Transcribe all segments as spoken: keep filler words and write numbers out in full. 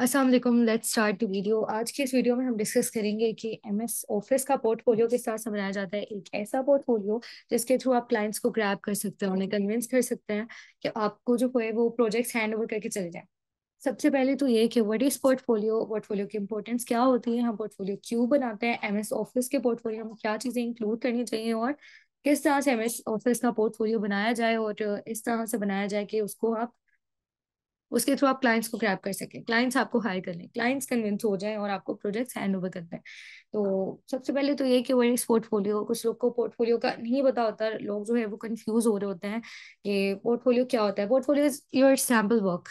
अस्सलाम वालेकुम, let's start the video. आज के इस वीडियो में हम डिस्कस करेंगे कि एम एस ऑफिस का पोर्टफोलियो किस तरह समझाया जाता है। एक ऐसा पोर्टफोलियो जिसके थ्रू आप क्लाइंट्स को ग्रैब कर सकते हैं, उन्हें कन्विंस कर सकते हैं कि आपको जो है वो प्रोजेक्ट्स हैंड ओवर करके चले जाएं। सबसे पहले तो ये कि व्हाट इज़ पोर्टफोलियो, पोर्टफोलियो की इंपॉर्टेंस क्या होती है, हम पोर्टफोलियो क्यों बनाते हैं, एम एस ऑफिस के पोर्टफोलियो में क्या चीज़ें इंक्लूड करनी चाहिए और किस तरह से एम एस ऑफिस का पोर्टफोलियो बनाया जाए और इस तरह से बनाया जाए कि उसको आप उसके थ्रू आप क्लाइंट्स को ग्रैब कर सकें, क्लाइंट्स आपको हायर कर लें, क्लाइंट्स कन्विंस हो जाएं और आपको प्रोजेक्ट्स हैंड ओवर कर दें। तो सबसे पहले तो ये कि व्हाट इज पोर्टफोलियो। कुछ लोग को पोर्टफोलियो का नहीं पता होता, लोग जो है वो कंफ्यूज हो रहे होते हैं कि पोर्टफोलियो क्या होता है। Portfolio is your sample work,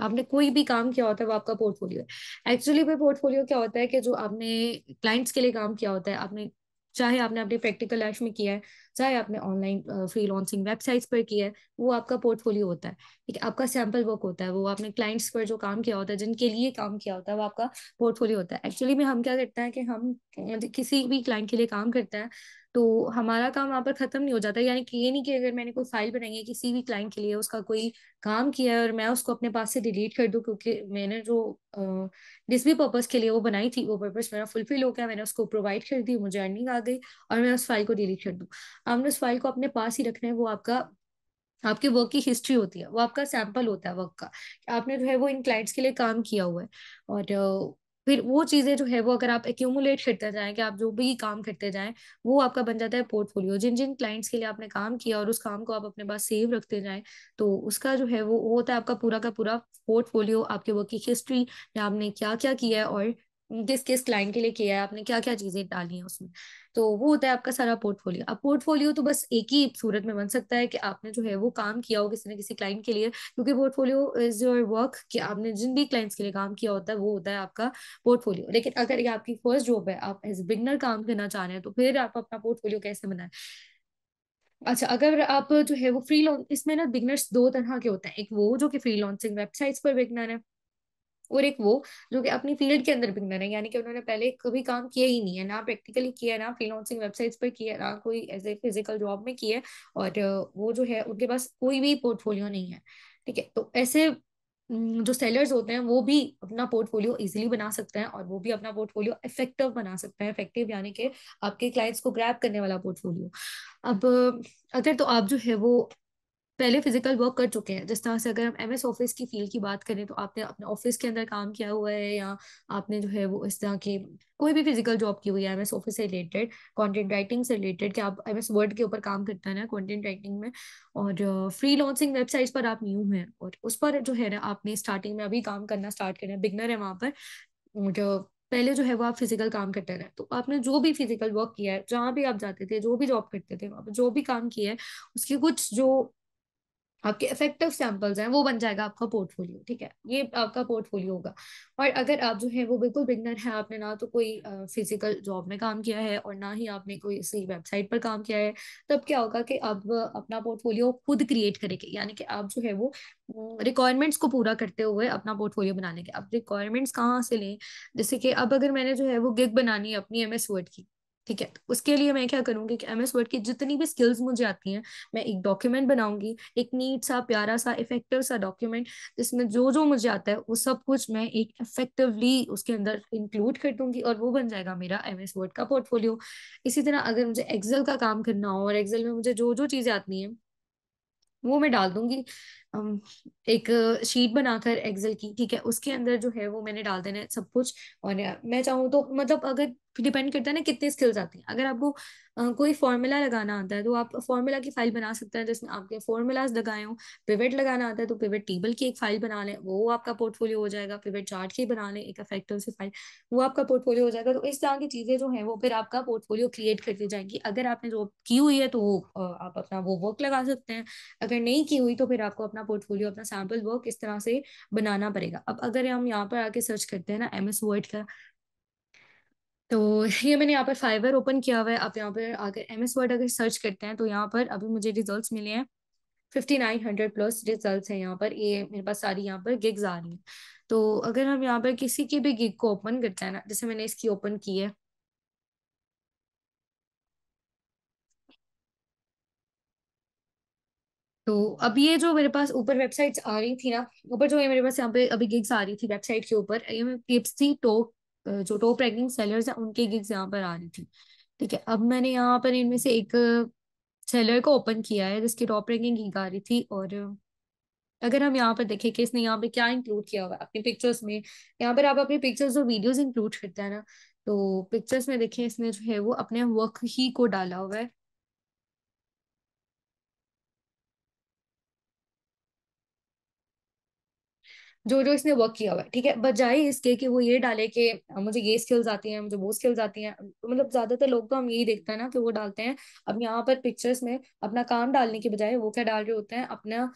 आपने कोई भी काम किया होता है वो आपका पोर्टफोलियो है। एक्चुअली पे पोर्टफोलियो क्या होता है कि जो आपने क्लाइंट्स के लिए काम किया होता है, आपने चाहे आपने अपनी प्रैक्टिकल लाइफ में किया है, चाहे आपने ऑनलाइन फ्रीलांसिंग वेबसाइट्स पर किया है, वो आपका पोर्टफोलियो होता है। ठीक है, आपका सैम्पल वर्क होता है, वो आपने क्लाइंट्स पर जो काम किया होता है, जिनके लिए काम किया होता है, वो आपका पोर्टफोलियो होता है। एक्चुअली में हम क्या करते हैं कि हम किसी भी क्लाइंट के लिए काम करते हैं तो हमारा काम वहाँ पर ख़त्म नहीं हो जाता। यानी कि ये नहीं कि अगर मैंने कोई फाइल बनाई है किसी भी क्लाइंट के लिए, उसका कोई काम किया है और मैं उसको अपने पास से डिलीट कर दूँ क्योंकि मैंने जो जिस भी पर्पज़ के लिए वो बनाई थी वो पर्पज़ मेरा फुलफिल हो गया, मैंने उसको प्रोवाइड कर दी, मुझे अर्निंग आ गई और मैं उस फाइल को डिलीट कर दूँ। आपने उस फाइल को अपने पास ही रखना है, वो आपका आपके वर्क की हिस्ट्री होती है, वो आपका सैम्पल होता है वर्क का, आपने जो है वो इन क्लाइंट्स के लिए काम किया हुआ है। और फिर वो चीज़ें जो है वो अगर आप एक्यूमुलेट करते जाएं कि आप जो भी काम करते जाएं वो आपका बन जाता है पोर्टफोलियो। जिन जिन क्लाइंट्स के लिए आपने काम किया और उस काम को आप अपने पास सेव रखते जाएं तो उसका जो है वो होता है आपका पूरा का पूरा पोर्टफोलियो, आपके वर्क की हिस्ट्री, या आपने क्या क्या किया है और किस किस क्लाइंट के लिए किया है, आपने क्या क्या चीज़ें डाली हैं उसमें, तो वो होता है आपका सारा पोर्टफोलियो। अब पोर्टफोलियो तो बस एक ही सूरत में बन सकता है कि आपने जो है वो काम किया हो किसी न किसी क्लाइंट के लिए, क्योंकि पोर्टफोलियो इज योर वर्क कि आपने जिन भी क्लाइंट्स के लिए काम किया होता है वो होता है आपका पोर्टफोलियो। लेकिन अगर ये आपकी फर्स्ट जॉब है, आप एज बिगनर काम करना चाह रहे हैं, तो फिर आप अपना पोर्टफोलियो कैसे बनाएं। अच्छा, अगर आप जो है वो फ्रीलांस, इसमें ना बिगनर्स दो तरह के होते हैं, एक वो जो कि फ्रीलांसिंग वेबसाइट्स पर बिगनर है और एक वो जो कि अपनी फील्ड के अंदर बिगनर है, यानी कि उन्होंने पहले कभी काम किया ही नहीं है, ना प्रैक्टिकली किया है, ना फ्रीलांसिंग वेबसाइट्स पर किया है, ना कोई एज ए फिजिकल जॉब में किया है और वो जो है उनके पास कोई भी पोर्टफोलियो नहीं है। ठीक है, तो ऐसे जो सेलर्स होते हैं वो भी अपना पोर्टफोलियो इजीली बना सकते हैं और वो भी अपना पोर्टफोलियो इफेक्टिव बना सकते हैं। इफेक्टिव यानी कि आपके क्लाइंट्स को ग्रैब करने वाला पोर्टफोलियो। अब अगर तो आप जो है वो पहले फिजिकल वर्क कर चुके हैं, जिस तरह से अगर हम एम एस ऑफिस की फील्ड की बात करें तो आपने अपने ऑफिस के अंदर काम किया हुआ है या आपने जो है वो इस तरह की कोई भी फिजिकल जॉब की हुई है एम एस ऑफिस से रिलेटेड, कंटेंट राइटिंग से रिलेटेड, कि आप एम एस वर्ड के ऊपर काम करते हैं ना कंटेंट राइटिंग में, और फ्रीलांसिंग वेबसाइट्स पर आप न्यू हैं और उस पर जो है ना आपने स्टार्टिंग में अभी काम करना स्टार्ट करना है, बिगनर है वहाँ पर, और पहले जो है वो आप फिजिकल काम करते रहे, तो आपने जो भी फिजिकल वर्क किया है, जहाँ भी आप जाते थे, जो भी जॉब करते थे, वहाँ पर जो भी काम किया है, उसकी कुछ जो आपके इफेक्टिव सैम्पल्स हैं वो बन जाएगा आपका पोर्टफोलियो। ठीक है, ये आपका पोर्टफोलियो होगा। और अगर आप जो है वो बिल्कुल बिगनर है, आपने ना तो कोई फिजिकल जॉब में काम किया है और ना ही आपने कोई इसी वेबसाइट पर काम किया है, तब क्या होगा कि आप अपना पोर्टफोलियो खुद क्रिएट करेंगे, यानी कि आप जो है वो रिक्वायरमेंट्स को पूरा करते हुए अपना पोर्टफोलियो बना लेंगे। अब रिक्वायरमेंट्स कहाँ से लें, जैसे कि अब अगर मैंने जो है वो गिग बनानी है अपनी एम एस वर्ड की, ठीक है, तो उसके लिए मैं क्या करूँगी कि एम एस वर्ड की जितनी भी स्किल्स मुझे आती हैं मैं एक डॉक्यूमेंट बनाऊंगी, एक नीट सा प्यारा सा इफेक्टिव सा डॉक्यूमेंट जिसमें जो जो मुझे आता है वो सब कुछ मैं एक इफेक्टिवली उसके अंदर इंक्लूड कर दूंगी और वो बन जाएगा मेरा एम एस वर्ड का पोर्टफोलियो। इसी तरह अगर मुझे एक्सेल का काम करना हो और एक्सेल में मुझे जो जो चीज़ें आती हैं वो मैं डाल दूंगी एक शीट बनाकर एक्सेल की, ठीक है, उसके अंदर जो है वो मैंने डाल देना है सब कुछ। और मैं चाहूँ तो मतलब अगर डिपेंड करता है ना कितनी स्किल्स आती हैं, अगर आपको कोई फार्मूला लगाना आता है तो आप फार्मूला की फाइल बना सकते हैं जिसमें आपके फार्मूलाज लगाए हों, पिवट लगाना आता है तो पिवट टेबल की एक फाइल बना लें, वो आपका पोर्टफोलियो हो जाएगा, पिवट चार्ट की बना लें एक इफेक्टिव सी फाइल, वो आपका पोर्टफोलियो हो जाएगा। तो इस तरह की चीज़ें जो है वो फिर आपका पोर्टफोलियो क्रिएट करती जाएंगी। अगर आपने जॉब की हुई है तो आप अपना वो वर्क लगा सकते हैं, अगर नहीं की हुई तो फिर आपको अपना पोर्टफोलियो, अपना सैम्पल वर्क इस तरह से बनाना पड़ेगा। अब अगर हम यहाँ पर आके सर्च करते हैं ना एम एस वर्ड का, तो ये मैंने यहाँ पर फाइवर ओपन किया हुआ है। आप यहाँ पर आकर एम एस वर्ड अगर सर्च करते हैं तो यहाँ पर अभी मुझे रिजल्ट्स मिले हैं, fifty nine hundred plus results हैं यहाँ पर, ये मेरे पास सारी यहाँ पर गिग्स आ रही हैं। तो अगर हम यहाँ पर किसी की भी गिग को ओपन करते हैं ना, जैसे मैंने इसकी ओपन की है, तो अब ये जो मेरे पास ऊपर वेबसाइट्स आ रही थी ना, ऊपर जो ये मेरे पास यहाँ पे अभी गिग्स आ रही थी वेबसाइट के ऊपर, ये मैं टिप्स थी टॉप जो टॉप रैंकिंग सेलर्स हैं उनके गिग्स यहाँ पर आ रही थी। ठीक है, अब मैंने यहाँ पर इनमें से एक सेलर को ओपन किया है जिसकी टॉप रैंकिंग गिग आ रही थी। और अगर हम यहाँ पर देखें कि इसने यहाँ पे क्या इंक्लूड किया हुआ है अपनी पिक्चर्स में, यहाँ पर आप अपनी पिक्चर्स और वीडियोज इंक्लूड करते हैं ना, तो पिक्चर्स में देखें इसने जो है वो अपने वर्क ही को डाला हुआ है। जो जो इसने वर्क किया हुआ है, ठीक है, बजाय इसके कि वो ये डाले कि मुझे ये स्किल्स आती हैं, मुझे वो स्किल्स आती हैं। मतलब ज्यादातर लोग तो हम यही देखते हैं ना कि वो डालते हैं, अब यहाँ पर पिक्चर्स में अपना काम डालने के बजाय वो क्या डाल रहे होते हैं, अपना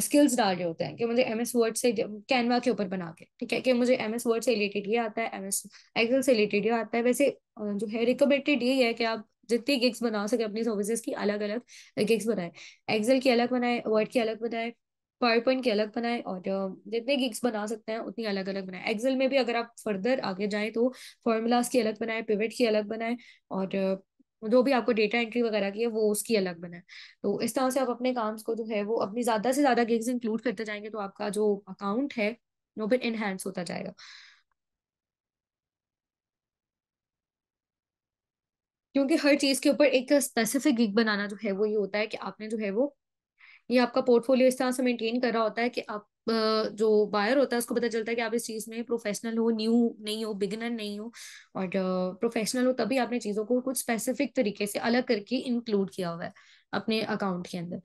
स्किल्स uh, डाल रहे होते हैं कि मुझे एमएस वर्ड से कैनवा के ऊपर बना के, ठीक है, कि मुझे एमएस वर्ड से रिलेटेड ये आता है, एमएस एक्सेल से रिलेटेड ये आता है। वैसे जो है रिकमेंडेड ये है कि आप जितनी गिग्स बना सके अपनी सर्विसेज की अलग अलग गिग्स बनाए, एक्सेल की अलग बनाए, वर्ड की अलग बनाए, पावरपॉइंट के अलग बनाए, और जितने गिग्स बना सकते हैं उतनी अलग अलग बनाए। एक्सेल में भी अगर आप फर्दर आगे जाएं तो फॉर्मूलाज की अलग बनाए, पिवट की अलग बनाए, और जो भी आपको डेटा एंट्री वगैरह की है वो उसकी अलग बनाए। तो इस तरह से आप अपने काम को जो है वो अपनी ज्यादा से ज्यादा गिग्स इंक्लूड करते जाएंगे तो आपका जो अकाउंट है वो फिर एनहेंस होता जाएगा। क्योंकि हर चीज के ऊपर एक स्पेसिफिक गिग बनाना जो है वो ये होता है कि आपने जो है वो ये आपका पोर्टफोलियो इस तरह से मेंटेन कर रहा होता है कि आप जो बायर होता है उसको पता चलता है कि आप इस चीज में प्रोफेशनल हो, न्यू नहीं हो, बिगिनर नहीं हो, और प्रोफेशनल हो, तभी आपने चीजों को कुछ स्पेसिफिक तरीके से अलग करके इंक्लूड किया हुआ है अपने अकाउंट के अंदर।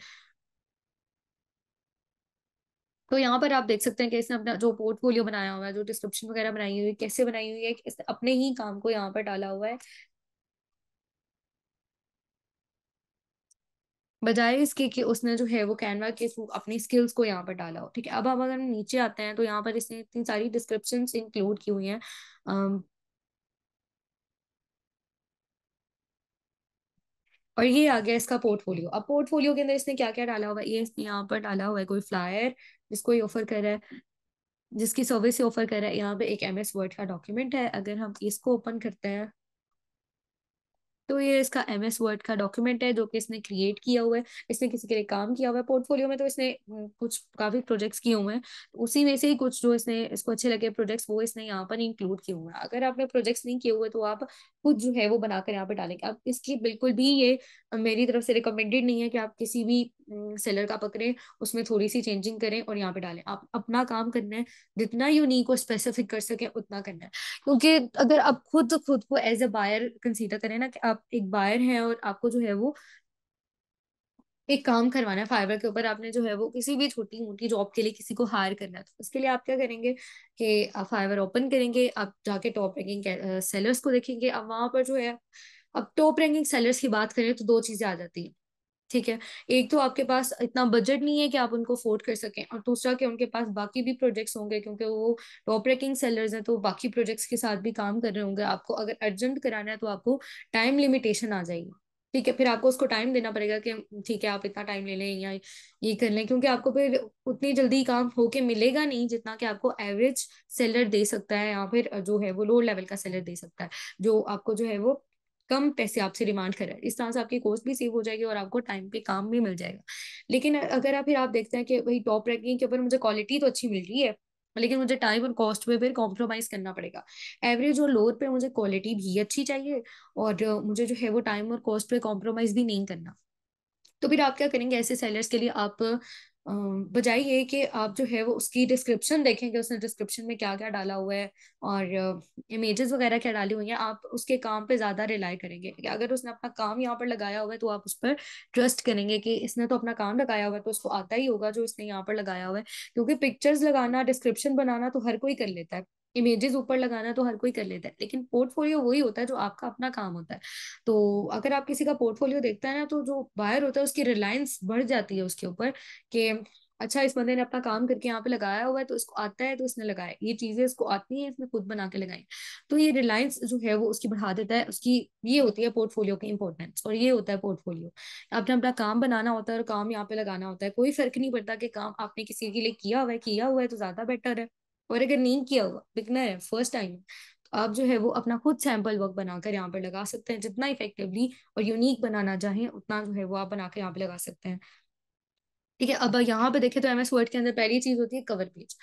तो यहाँ पर आप देख सकते हैं कि इसने अपना जो पोर्टफोलियो बनाया हुआ है, जो डिस्क्रिप्शन वगैरह बनाई हुई है, कैसे बनाई हुई है, इसने अपने ही काम को यहाँ पर डाला हुआ है, बजाय इसके कि उसने जो है वो कैनवा के थ्रू अपनी स्किल्स को यहाँ पर डाला हो। ठीक है, अब आप अगर नीचे आते हैं तो यहाँ पर इसने इतनी सारी डिस्क्रिप्शंस इंक्लूड की हुई हैं। और ये आ गया इसका पोर्टफोलियो। अब पोर्टफोलियो के अंदर इसने क्या क्या डाला हुआ है, ये इसने यहाँ पर डाला हुआ है कोई फ्लायर जिसको ये ऑफर कर रहा है, जिसकी सर्विस ये ऑफर कर रहा है। यहाँ पे एक एम एस वर्ड का डॉक्यूमेंट है, अगर हम इसको ओपन करते हैं तो ये इसका एम एस वर्ड का डॉक्यूमेंट है जो कि इसने क्रिएट किया हुआ है, इसने किसी के लिए काम किया हुआ है। पोर्टफोलियो में तो इसने कुछ काफी प्रोजेक्ट्स किए हुए हैं, उसी में से ही कुछ जो इसने इसको अच्छे लगे प्रोजेक्ट्स वो इसने यहाँ पर इंक्लूड किए हुए हैं। अगर आपने प्रोजेक्ट्स नहीं किए हुए तो आप कुछ जो है वो बनाकर यहाँ पर डालेंगे। अब इसकी बिल्कुल भी ये मेरी तरफ से रिकमेंडेड नहीं है कि आप किसी भी सेलर का पकड़ें, उसमें थोड़ी सी चेंजिंग करें और यहाँ पे डालें। आप अपना काम करना है, जितना यूनिक और स्पेसिफिक कर सके उतना करना है, क्योंकि अगर आप खुद खुद को एज ए बायर कंसीडर करें ना कि आप एक बायर हैं और आपको जो है वो एक काम करवाना है फाइवर के ऊपर, आपने जो है वो किसी भी छोटी मोटी जॉब के लिए किसी को हायर करना है, तो उसके लिए आप क्या करेंगे कि आप फाइवर ओपन करेंगे, आप जाके टॉप रैंकिंग सेलर्स को देखेंगे। अब वहां पर जो है, अब टॉप रैंकिंग सेलर्स की बात करें तो दो चीजें आ जाती है, ठीक है, एक तो आपके पास इतना बजट नहीं है कि आप उनको अफोर्ड कर सकें, और दूसरा कि उनके पास बाकी भी प्रोजेक्ट्स होंगे, क्योंकि वो टॉप रैंकिंग सेलर्स हैं तो बाकी प्रोजेक्ट्स के साथ भी काम कर रहे होंगे। आपको अगर अर्जेंट कराना है तो आपको टाइम लिमिटेशन आ जाएगी, ठीक है, फिर आपको उसको टाइम देना पड़ेगा कि ठीक है आप इतना टाइम ले लें या ये कर लें, क्योंकि आपको फिर उतनी जल्दी काम होके मिलेगा नहीं जितना कि आपको एवरेज सेलर दे सकता है, या फिर जो है वो लो लेवल का सेलर दे सकता है जो आपको जो है वो कम पैसे आपसे डिमांड कर रहा है। इस तरह से आपकी कॉस्ट भी सेव हो जाएगी और आपको टाइम पे काम भी मिल जाएगा। लेकिन अगर आप फिर आप देखते हैं कि भाई टॉप रैंकिंग के ऊपर मुझे क्वालिटी तो अच्छी मिल रही है, लेकिन मुझे टाइम और कॉस्ट में फिर कॉम्प्रोमाइज करना पड़ेगा, एवरेज और लोअर पे मुझे क्वालिटी भी अच्छी चाहिए और मुझे जो है वो टाइम और कॉस्ट पे कॉम्प्रोमाइज भी नहीं करना, तो फिर आप क्या करेंगे ऐसे सेलर्स के लिए आप बजाय ये कि आप जो है वो उसकी डिस्क्रिप्शन देखें कि उसने डिस्क्रिप्शन में क्या क्या डाला हुआ है और इमेजेस वगैरह क्या डाली हुई हैं, आप उसके काम पे ज्यादा रिलाई करेंगे। अगर उसने अपना काम यहाँ पर लगाया हुआ है तो आप उस पर ट्रस्ट करेंगे कि इसने तो अपना काम लगाया हुआ है तो उसको आता ही होगा जो इसने यहाँ पर लगाया हुआ है, क्योंकि पिक्चर्स लगाना, डिस्क्रिप्शन बनाना तो हर कोई कर लेता है, इमेजेस ऊपर लगाना तो हर कोई कर लेता है, लेकिन पोर्टफोलियो वही होता है जो आपका अपना काम होता है। तो अगर आप किसी का पोर्टफोलियो देखते हैं ना तो जो बायर होता है उसकी रिलायंस बढ़ जाती है उसके ऊपर कि अच्छा इस बंदे ने अपना काम करके यहाँ पे लगाया हुआ है तो इसको आता है तो इसने लगाया, ये चीजें इसको आती हैं इसने खुद बना के लगाई, तो ये रिलायंस जो है वो उसकी बढ़ा देता है। उसकी ये होती है पोर्टफोलियो की इंपॉर्टेंस और ये होता है पोर्टफोलियो। आपने अपना काम बनाना होता है और काम यहाँ पे लगाना होता है, कोई फर्क नहीं पड़ता कि काम आपने किसी के लिए किया हुआ है, किया हुआ है तो ज्यादा बेटर है, और अगर नहीं किया हुआ, बिगनर है, फर्स्ट टाइम, तो आप जो है वो अपना खुद सैंपल वर्क बनाकर यहाँ पर लगा सकते हैं। जितना इफेक्टिवली और यूनिक बनाना चाहें उतना जो है वो आप बनाकर यहाँ पर लगा सकते हैं। ठीक है। अब यहाँ पे देखें तो एमएस वर्ड के अंदर पहली चीज होती है कवर पेज।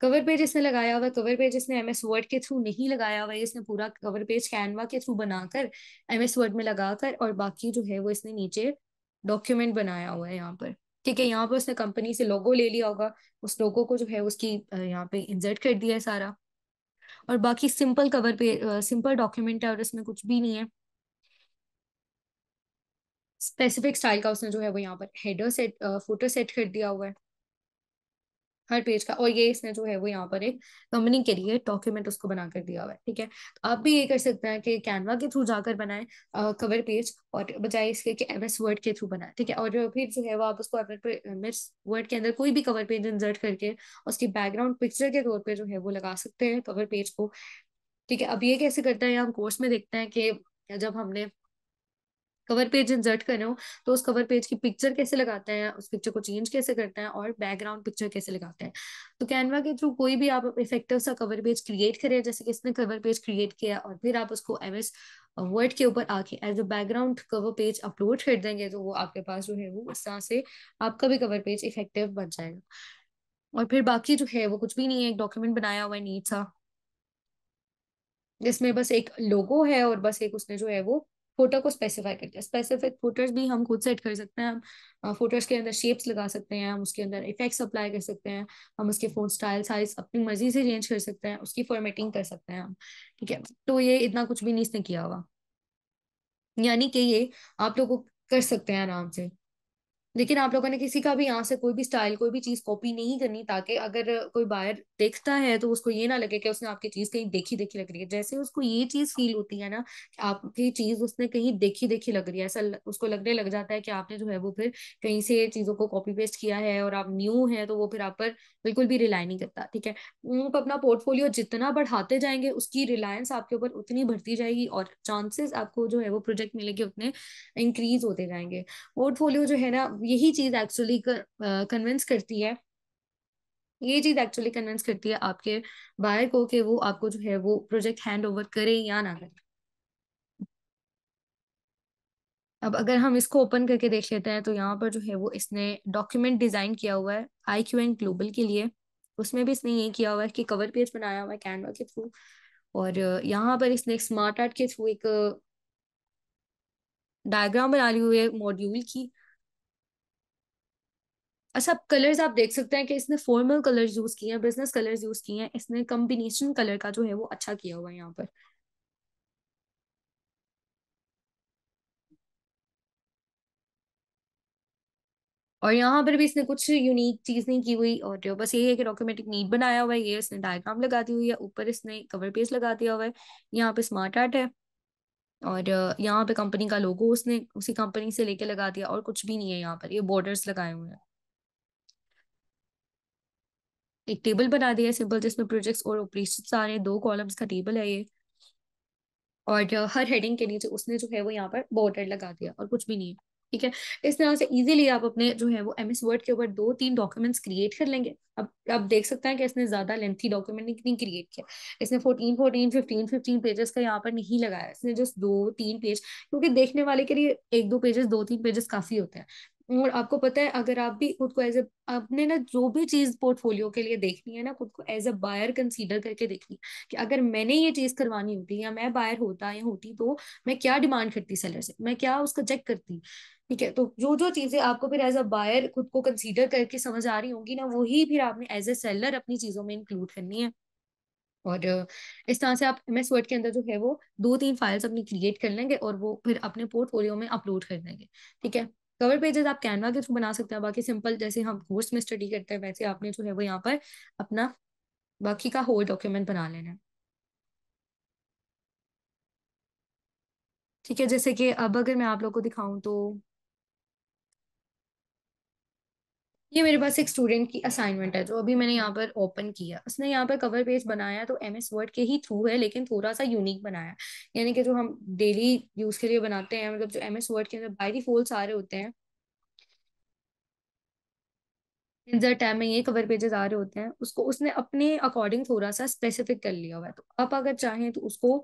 कवर पेज इसने लगाया हुआ है, कवर पेज इसने एमएस वर्ड के थ्रू नहीं लगाया हुआ है, इसने पूरा कवर पेज कैनवा के थ्रू बनाकर एमएस वर्ड में लगाकर और बाकी जो है वो इसने नीचे डॉक्यूमेंट बनाया हुआ है यहाँ पर, ठीक है। यहाँ पर उसने कंपनी से लोगो ले लिया होगा, उस लोगो को जो है उसकी यहाँ पे इंसर्ट कर दिया है सारा, और बाकी simple cover page, simple document है और इसमें कुछ भी नहीं है। स्पेसिफिक स्टाइल का उसने जो है वो यहाँ पर हेडर सेट, फोटो सेट कर दिया हुआ है हर पेज का, और ये इसने जो है वो यहाँ पर एक कंपनी के लिए डॉक्यूमेंट उसको बना कर दिया हुआ है, ठीक है। तो आप भी ये कर सकते हैं कि कैनवा के थ्रू जाकर बनाएं कवर पेज, और बजाय इसके कि एमएस वर्ड के थ्रू बनाएं, ठीक है। और फिर जो है वो आप उसको एमएस वर्ड के अंदर कोई भी कवर पेज इंसर्ट करके उसकी बैकग्राउंड पिक्चर के तौर पर जो है वो लगा सकते हैं कवर पेज को, ठीक है। अब ये कैसे करता है हम कोर्स में देखते हैं कि जब हमने कवर पेज इंसर्ट कर रहे हो तो उस कवर पेज की पिक्चर कैसे लगाते हैं, उस पिक्चर को चेंज कैसे करते हैं और बैकग्राउंड पिक्चर कैसे लगाते हैं। तो कैनवा के थ्रू कोई भी आप इफेक्टिव सा कवर पेज क्रिएट करें, जैसे कि इसने कवर पेज क्रिएट किया और फिर आप उसको एमएस वर्ड के ऊपर आके as a background cover page upload कर देंगे तो वो आपके पास जो है वो उस तरह से आपका भी कवर पेज इफेक्टिव बन जाएगा। और फिर बाकी जो है वो कुछ भी नहीं है, एक डॉक्यूमेंट बनाया हुआ है नीट सा जिसमें बस एक लोगो है और बस एक उसने जो है वो फोटो को स्पेसिफाई करते हैं। स्पेसिफिक फोटोज भी हम खुद सेट कर सकते हैं, हम फोटोज के अंदर शेप्स लगा सकते हैं, हम उसके अंदर इफेक्ट्स अप्लाई कर सकते हैं, हम उसके फोन स्टाइल साइज अपनी मर्जी से चेंज कर सकते हैं, उसकी फॉर्मेटिंग कर सकते हैं हम, ठीक है। तो ये इतना कुछ भी नहीं इसने किया हुआ, यानी कि ये आप लोग कर सकते हैं आराम से। लेकिन आप लोगों ने किसी का भी यहाँ से कोई भी स्टाइल, कोई भी चीज कॉपी नहीं करनी, ताकि अगर कोई बायर देखता है तो उसको ये ना लगे कि उसने आपकी चीज कहीं देखी देखी लग रही है। जैसे उसको ये चीज फील होती है ना कि आपकी चीज उसने कहीं देखी देखी लग रही है, ऐसा उसको लगने लग जाता है कि आपने जो है वो फिर कहीं से चीजों को कॉपी पेस्ट किया है और आप न्यू है, तो वो फिर आप पर बिल्कुल भी रिलाय नहीं करता, ठीक है। आप अपना पोर्टफोलियो जितना बढ़ाते जाएंगे उसकी रिलायंस आपके ऊपर उतनी बढ़ती जाएगी और चांसेस आपको जो है वो प्रोजेक्ट मिलेंगे उतने इंक्रीज होते जाएंगे। पोर्टफोलियो जो है ना यही चीज एक्चुअली कन्विंस करती है, ये चीज एक्चुअली कन्विंस करती है आपके बायर को कि वो आपको जो है वो प्रोजेक्ट हैंड ओवर करे या ना करे। अब अगर हम इसको ओपन करके देख लेते हैं तो यहाँ पर जो है वो इसने डॉक्यूमेंट डिजाइन किया हुआ है आई क्यू एंड ग्लोबल के लिए, उसमें भी इसने ये किया हुआ है कि कवर पेज बनाया हुआ है कैनवा के थ्रू, और यहाँ पर इसने स्मार्ट आर्ट के थ्रू एक डायग्राम बना ली हुई है मॉड्यूल की। अच्छा, आप कलर्स आप देख सकते हैं कि इसने फॉर्मल कलर्स यूज किए हैं, बिजनेस कलर्स यूज किए हैं, इसने कॉम्बिनेशन कलर का जो है वो अच्छा किया हुआ है यहाँ पर। और यहाँ पर भी इसने कुछ यूनिक चीज नहीं की हुई, और बस यही है कि डॉक्यूमेंट नीट बनाया हुआ है, ये इसने डायग्राम लगा दी हुई है, ऊपर इसने कवर पेज लगा दिया हुआ है, यहाँ पे स्मार्ट आर्ट है और यहाँ पे कंपनी का लोगो उसने उसी कंपनी से लेके लगा दिया, और कुछ भी नहीं है यहाँ पर। ये बॉर्डर्स लगाए हुए हैं, एक टेबल बना दिया है सिंपल जिसमें प्रोजेक्ट्स और ऑपरेशंस आ रहे हैं, दो कॉलम्स का टेबल है ये, और हर हेडिंग के नीचे उसने जो है वो यहाँ पर बॉर्डर लगा दिया और कुछ भी नहीं है, ठीक है। इस तरह से इजीली आप अपने जो है वो एमएस वर्ड के ऊपर दो तीन डॉक्यूमेंट्स क्रिएट कर लेंगे। अब आप देख सकते हैं कि इसने ज्यादा लेंथी डॉक्यूमेंट नहीं क्रिएट किया, इसने fourteen fourteen fifteen fifteen pages का यहाँ पर नहीं लगाया, इसने जस्ट दो तीन पेज, क्योंकि देखने वाले के लिए एक दो पेजेस दो तीन पेजेस काफी होते हैं। और आपको पता है अगर आप भी खुद को एज ए आपने ना जो भी चीज पोर्टफोलियो के लिए देखनी है ना, खुद को एज ए बायर कंसीडर करके देखनी है कि अगर मैंने ये चीज करवानी होती या मैं बायर होता या होती तो मैं क्या डिमांड करती सेलर से, मैं क्या उसका चेक करती, ठीक है। तो जो जो चीजें आपको फिर एज अ बायर खुद को कंसीडर करके समझ आ रही होंगी ना, वही फिर आपने एज ए सेलर अपनी चीजों में इंक्लूड करनी है। और इस तरह से आप एमएस वर्ड के अंदर जो है वो दो तीन फाइल्स अपनी क्रिएट कर लेंगे और वो फिर अपने पोर्टफोलियो में अपलोड कर देंगे, ठीक है। कवर पेजेस आप कैनवा के थ्रू बना सकते हैं, बाकी सिंपल जैसे हम कोर्स में स्टडी करते हैं वैसे आपने जो है वो यहाँ पर अपना बाकी का होल डॉक्यूमेंट बना लेना है, ठीक है। जैसे कि अब अगर मैं आप लोग को दिखाऊं तो ये मेरे पास एक स्टूडेंट की असाइनमेंट है जो अभी मैंने यहाँ पर ओपन किया। उसने यहाँ पर कवर पेज बनाया तो एमएस वर्ड के ही थ्रू है, लेकिन थोड़ा सा यूनिक बनाया, यानी कि जो हम डेली यूज के लिए बनाते हैं, मतलब जो एमएस वर्ड के अंदर बाय डिफॉल्ट सारे होते हैं, इंसर्ट टैब में ये कवर पेजेस आ रहे होते हैं, उसको उसने अपने अकॉर्डिंग थोड़ा सा स्पेसिफिक कर लिया हुआ है। तो आप अगर चाहें तो उसको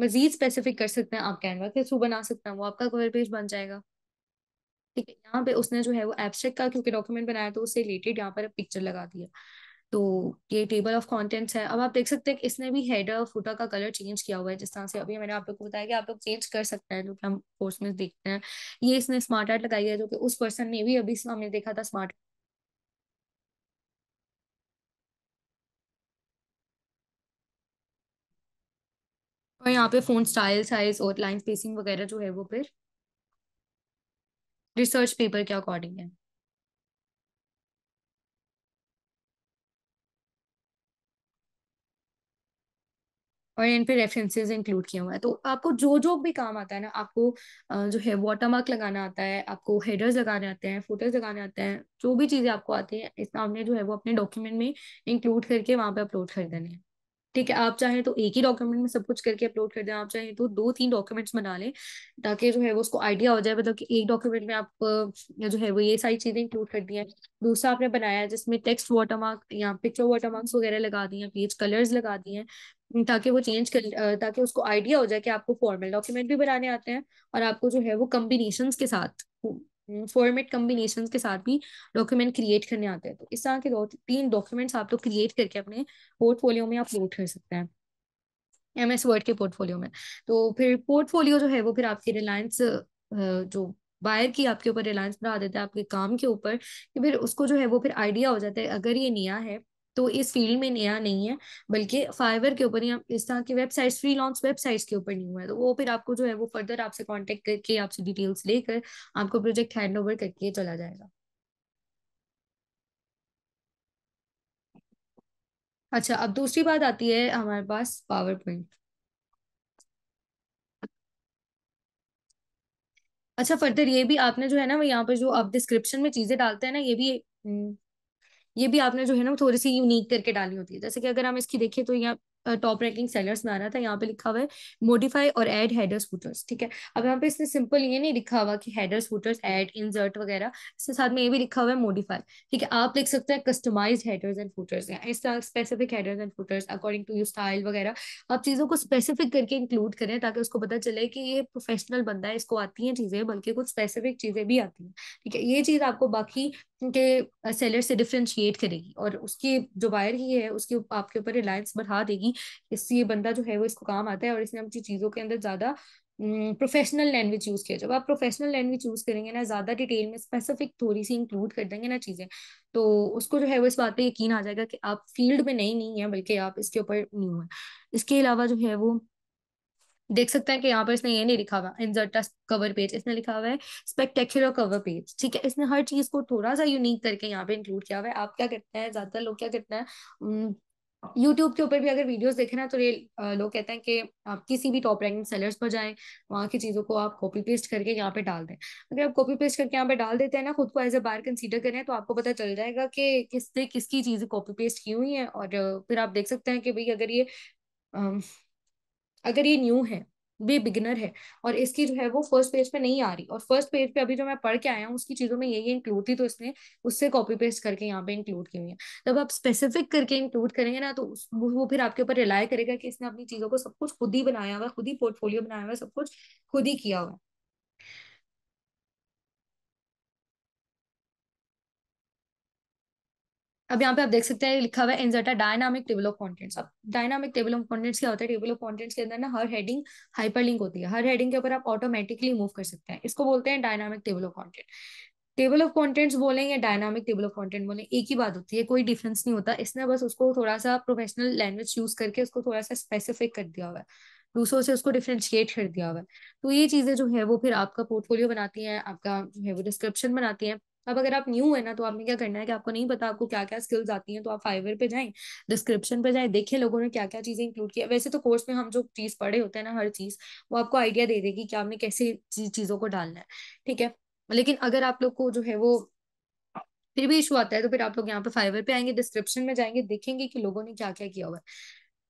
मजीद स्पेसिफिक कर सकते हैं, आप कैनवा के थ्रू बना सकते हैं, वो आपका कवर पेज बन जाएगा, ठीक है, यहाँ पे उसने जो है वो एब्स्ट्रैक्ट का क्योंकि डॉक्यूमेंट बनाया तो उससे रिलेटेड यहाँ पर पिक्चर लगा दिया। तो ये टेबल ऑफ कंटेंट्स है। अब आप देख सकते हैं कि इसने भी हेडर फुटर का कलर चेंज किया हुआ है, जिस तरह से अभी मैंने आप लोग को बताया कि आप लोग चेंज कर सकते हैं, जो कि हम कोर्स में देखते हैं। ये इसने स्मार्ट आर्ट लगाई है, जो कि उस पर्सन ने भी अभी हमने देखा था स्मार्ट। और यहाँ पे फोन स्टाइल, साइज और लाइन स्पेसिंग वगैरह जो है वो फिर रिसर्च पेपर के अकॉर्डिंग है। और इन पे रेफरेंसेज इंक्लूड किया हुआ है। तो आपको जो जो भी काम आता है ना, आपको जो है वाटरमार्क लगाना आता है, आपको हेडर्स लगाने आते हैं, फोटोज लगाने आते हैं, जो भी चीज़ें आपको आती हैं इस आपने जो है वो अपने डॉक्यूमेंट में इंक्लूड करके वहाँ पे अपलोड कर देने हैं। ठीक है, आप चाहें तो एक ही डॉक्यूमेंट में सब कुछ करके अपलोड कर दें, आप चाहें तो दो तीन डॉक्यूमेंट्स बना लें, ताकि जो है वो उसको आइडिया हो जाए, मतलब कि एक डॉक्यूमेंट में आप जो है वो ये सारी चीज़ें इंक्लूड कर दी हैं, दूसरा आपने बनाया जिसमें टेक्स्ट वाटरमार्क या पिक्चर वाटरमार्क्स वगैरह लगा दी हैं, पेज कलर्स लगा दिए हैं, ताकि वो चेंज कर ताकि उसको आइडिया हो जाए कि आपको फॉर्मल डॉक्यूमेंट भी बनाने आते हैं और आपको जो है वो कम्बिनेशन के साथ फॉर्मेट कम्बिनेशन के साथ भी डॉक्यूमेंट क्रिएट करने आते हैं। तो इस तरह के दो तीन डॉक्यूमेंट्स आप लोग क्रिएट करके अपने पोर्टफोलियो में अपलोड कर सकते हैं, एम एस वर्ड के पोर्टफोलियो में। तो फिर पोर्टफोलियो जो है वो फिर आपके रिलायंस जो बायर की आपके ऊपर रिलायंस बढ़ा देता है आपके काम के ऊपर, कि फिर उसको जो है वो फिर आइडिया हो जाता है अगर ये नया है तो इस फील्ड में नया नहीं है, बल्कि फाइवर के ऊपर या इस तरह की वेबसाइट्स, फ्रीलांस वेबसाइट्स के ऊपर न्यू है। तो वो फिर आपको जो है वो फर्दर आपसे कांटेक्ट करके, आपसे डिटेल्स लेकर आपको प्रोजेक्ट हैंडओवर करके चला जाएगा। अच्छा, अब दूसरी बात आती है हमारे पास पावर पॉइंट। अच्छा, फर्दर ये भी आपने जो है ना वो यहाँ पर जो आप डिस्क्रिप्शन में चीजें डालते हैं ना, ये भी ये भी आपने जो है ना थोड़ी सी यूनिक करके डाली होती है। जैसे कि अगर हम इसकी देखें तो यहाँ टॉप रैंकिंग सेलर्स में आ रहा था, यहाँ पे लिखा हुआ है मॉडिफाई और ऐड हेडर्स फुटर्स। ठीक है, अब यहाँ पे इसने सिंपल ये नहीं लिखा हुआ कि हेडर्स फुटर्स ऐड इंसर्ट वगैरह, इसके साथ में ये भी लिखा हुआ है मॉडिफाई। ठीक है, आप लिख सकते हैं कस्टमाइज हेडर्स एंड फुटर्स, इस तरह specific headers and footers according to your style वगैरह। आप चीज़ों को स्पेसिफिक करके इंक्लूड करें ताकि उसको पता चले कि ये प्रोफेशनल बंदा है, इसको आती हैं चीज़ें, बल्कि कुछ स्पेसिफिक चीज़ें भी आती हैं। ठीक है, ये चीज़ आपको बाकी के सेलर से डिफ्रेंशिएट करेगी और उसकी जो बायर ही है उसके आपके ऊपर रिलायंस बढ़ा देगी, इससे ये बंदा जो है वो इसको काम आता है और इसने अपनी चीज़ों के अंदर ज़्यादा प्रोफेशनल लैंग्वेज यूज़ किया। जब आप प्रोफेशनल लैंग्वेज यूज़ करेंगे ना, ज़्यादा डिटेल में स्पेसिफिक थोड़ी सी इंक्लूड कर देंगे ना चीज़ें, तो उसको जो है वो इस बात पर यकीन आ जाएगा कि आप फील्ड में नई नहीं है बल्कि आप इसके ऊपर न्यू हैं। इसके अलावा जो है वो देख सकते हैं कि यहाँ पर इसने ये नहीं लिखा हुआ इंसर्ट कवर पेज, इसने लिखा हुआ है स्पेक्टेक्युलर कवर पेज। ठीक है, इसने हर चीज को थोड़ा सा यूनिक करके यहाँ पे इंक्लूड किया हुआ है। आप क्या करते हैं, ज्यादातर लोग क्या करते हैं, यूट्यूब के ऊपर भी अगर वीडियोस देखें ना तो ये लोग कहते हैं कि आप किसी भी टॉप रैंकिंग सेलर्स पर जाएं, वहाँ की चीज़ों को आप कॉपी पेस्ट करके यहाँ पे डाल दें। अगर आप कॉपी पेस्ट करके यहाँ पे डाल देते हैं ना, खुद को एज ए बायर कंसीडर करें, तो आपको पता चल जाएगा कि किसने किसकी चीज़ें कॉपी पेस्ट की हुई हैं। और फिर आप देख सकते हैं कि भाई अगर ये अगर ये न्यू है, ये बिगिनर है और इसकी जो है वो फर्स्ट पेज पे नहीं आ रही, और फर्स्ट पेज पे अभी जो मैं पढ़ के आया हूँ उसकी चीज़ों में ये ये इंक्लूड थी, तो इसने उससे कॉपी पेस्ट करके यहाँ पे इंक्लूड की हुई है। जब आप स्पेसिफिक करके इंक्लूड करेंगे ना तो वो फिर आपके ऊपर रिलाई करेगा कि इसने अपनी चीज़ों को सब कुछ खुद ही बनाया हुआ, खुद ही पोर्टफोलियो बनाया हुआ, सब कुछ खुद ही किया हुआ। अब यहाँ पे आप देख सकते हैं लिखा हुआ है insert dynamic table of contents. अब डायनामिक टेबल ऑफ कंटेंट्स क्या होता है, टेबल ऑफ कंटेंट्स के अंदर ना हर हेडिंग हाइपरलिंक होती है, हर हेडिंग के ऊपर आप ऑटोमेटिकली मूव कर सकते हैं, इसको बोलते हैं dynamic table of content. Table of contents बोलें या डायनामिक टेबल ऑफ कंटेंट बोलें, एक ही बात होती है, कोई डिफरेंस नहीं होता। इसने बस उसको थोड़ा सा प्रोफेशनल लैंग्वेज यूज करके उसको थोड़ा सा स्पेसिफिक कर दिया हुआ है, दूसरों से उसको डिफ्रेंशिएट कर दिया हुआ है। तो ये चीजें जो है वो फिर आपका पोर्टफोलियो बनाती हैं, आपका जो है वो डिस्क्रिप्शन बनाती हैं। अब अगर आप न्यू है ना तो आपने क्या करना है कि आपको नहीं पता आपको क्या क्या स्किल्स आती हैं, तो आप फाइवर पे जाएं, डिस्क्रिप्शन पे जाएं, देखें लोगों ने क्या क्या चीजें इंक्लूड की है। वैसे तो कोर्स में हम जो चीज पढ़े होते हैं ना, हर चीज वो आपको आइडिया दे देगी कि आपने कैसे चीजों को डालना है। ठीक है, लेकिन अगर आप लोग को जो है वो फिर भी इशू आता है तो फिर आप लोग यहाँ पे फाइवर पे आएंगे, डिस्क्रिप्शन में जाएंगे, देखेंगे कि लोगों ने क्या क्या किया हुआ है,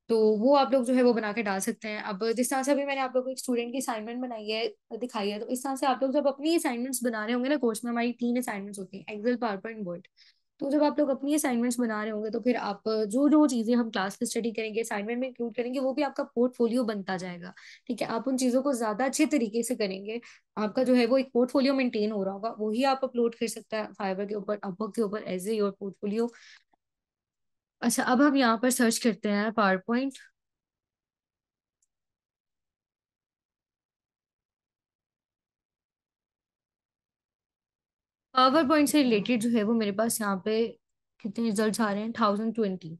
तो वो आप लोग जो है वो बना के डाल सकते हैं। अब जिस तरह से अभी मैंने आप लोगों को एक स्टूडेंट की असाइनमेंट बनाई है, दिखाई है, तो इस तरह से आप लोग जब अपनी असाइनमेंट्स बना रहे होंगे ना, कोर्स में हमारी तीन असाइनमेंट्स होती हैं, एक्सेल, पावरपॉइंट, वर्ड। तो जब आप लोग अपनी असाइनमेंट्स बना रहे होंगे तो फिर आप जो जो चीज़ें हम क्लास की स्टडी करेंगे, असाइनमेंट में इंक्लूड करेंगे, वो भी आपका पोर्टफोलियो बनता जाएगा। ठीक है, आप उन चीज़ों को ज़्यादा अच्छे तरीके से करेंगे, आपका जो है वो एक पोर्टफोलियो मेंटेन हो रहा होगा, वही आप अपलोड कर सकते हैं फाइबर के ऊपर, अपवर्क के ऊपर एज ए योर पोर्टफोलियो। अच्छा, अब हम यहाँ पर सर्च करते हैं पावरपॉइंट। पावर पॉइंट से रिलेटेड जो है वो मेरे पास यहाँ पे कितने रिजल्ट्स आ रहे हैं, थाउजेंड ट्वेंटी।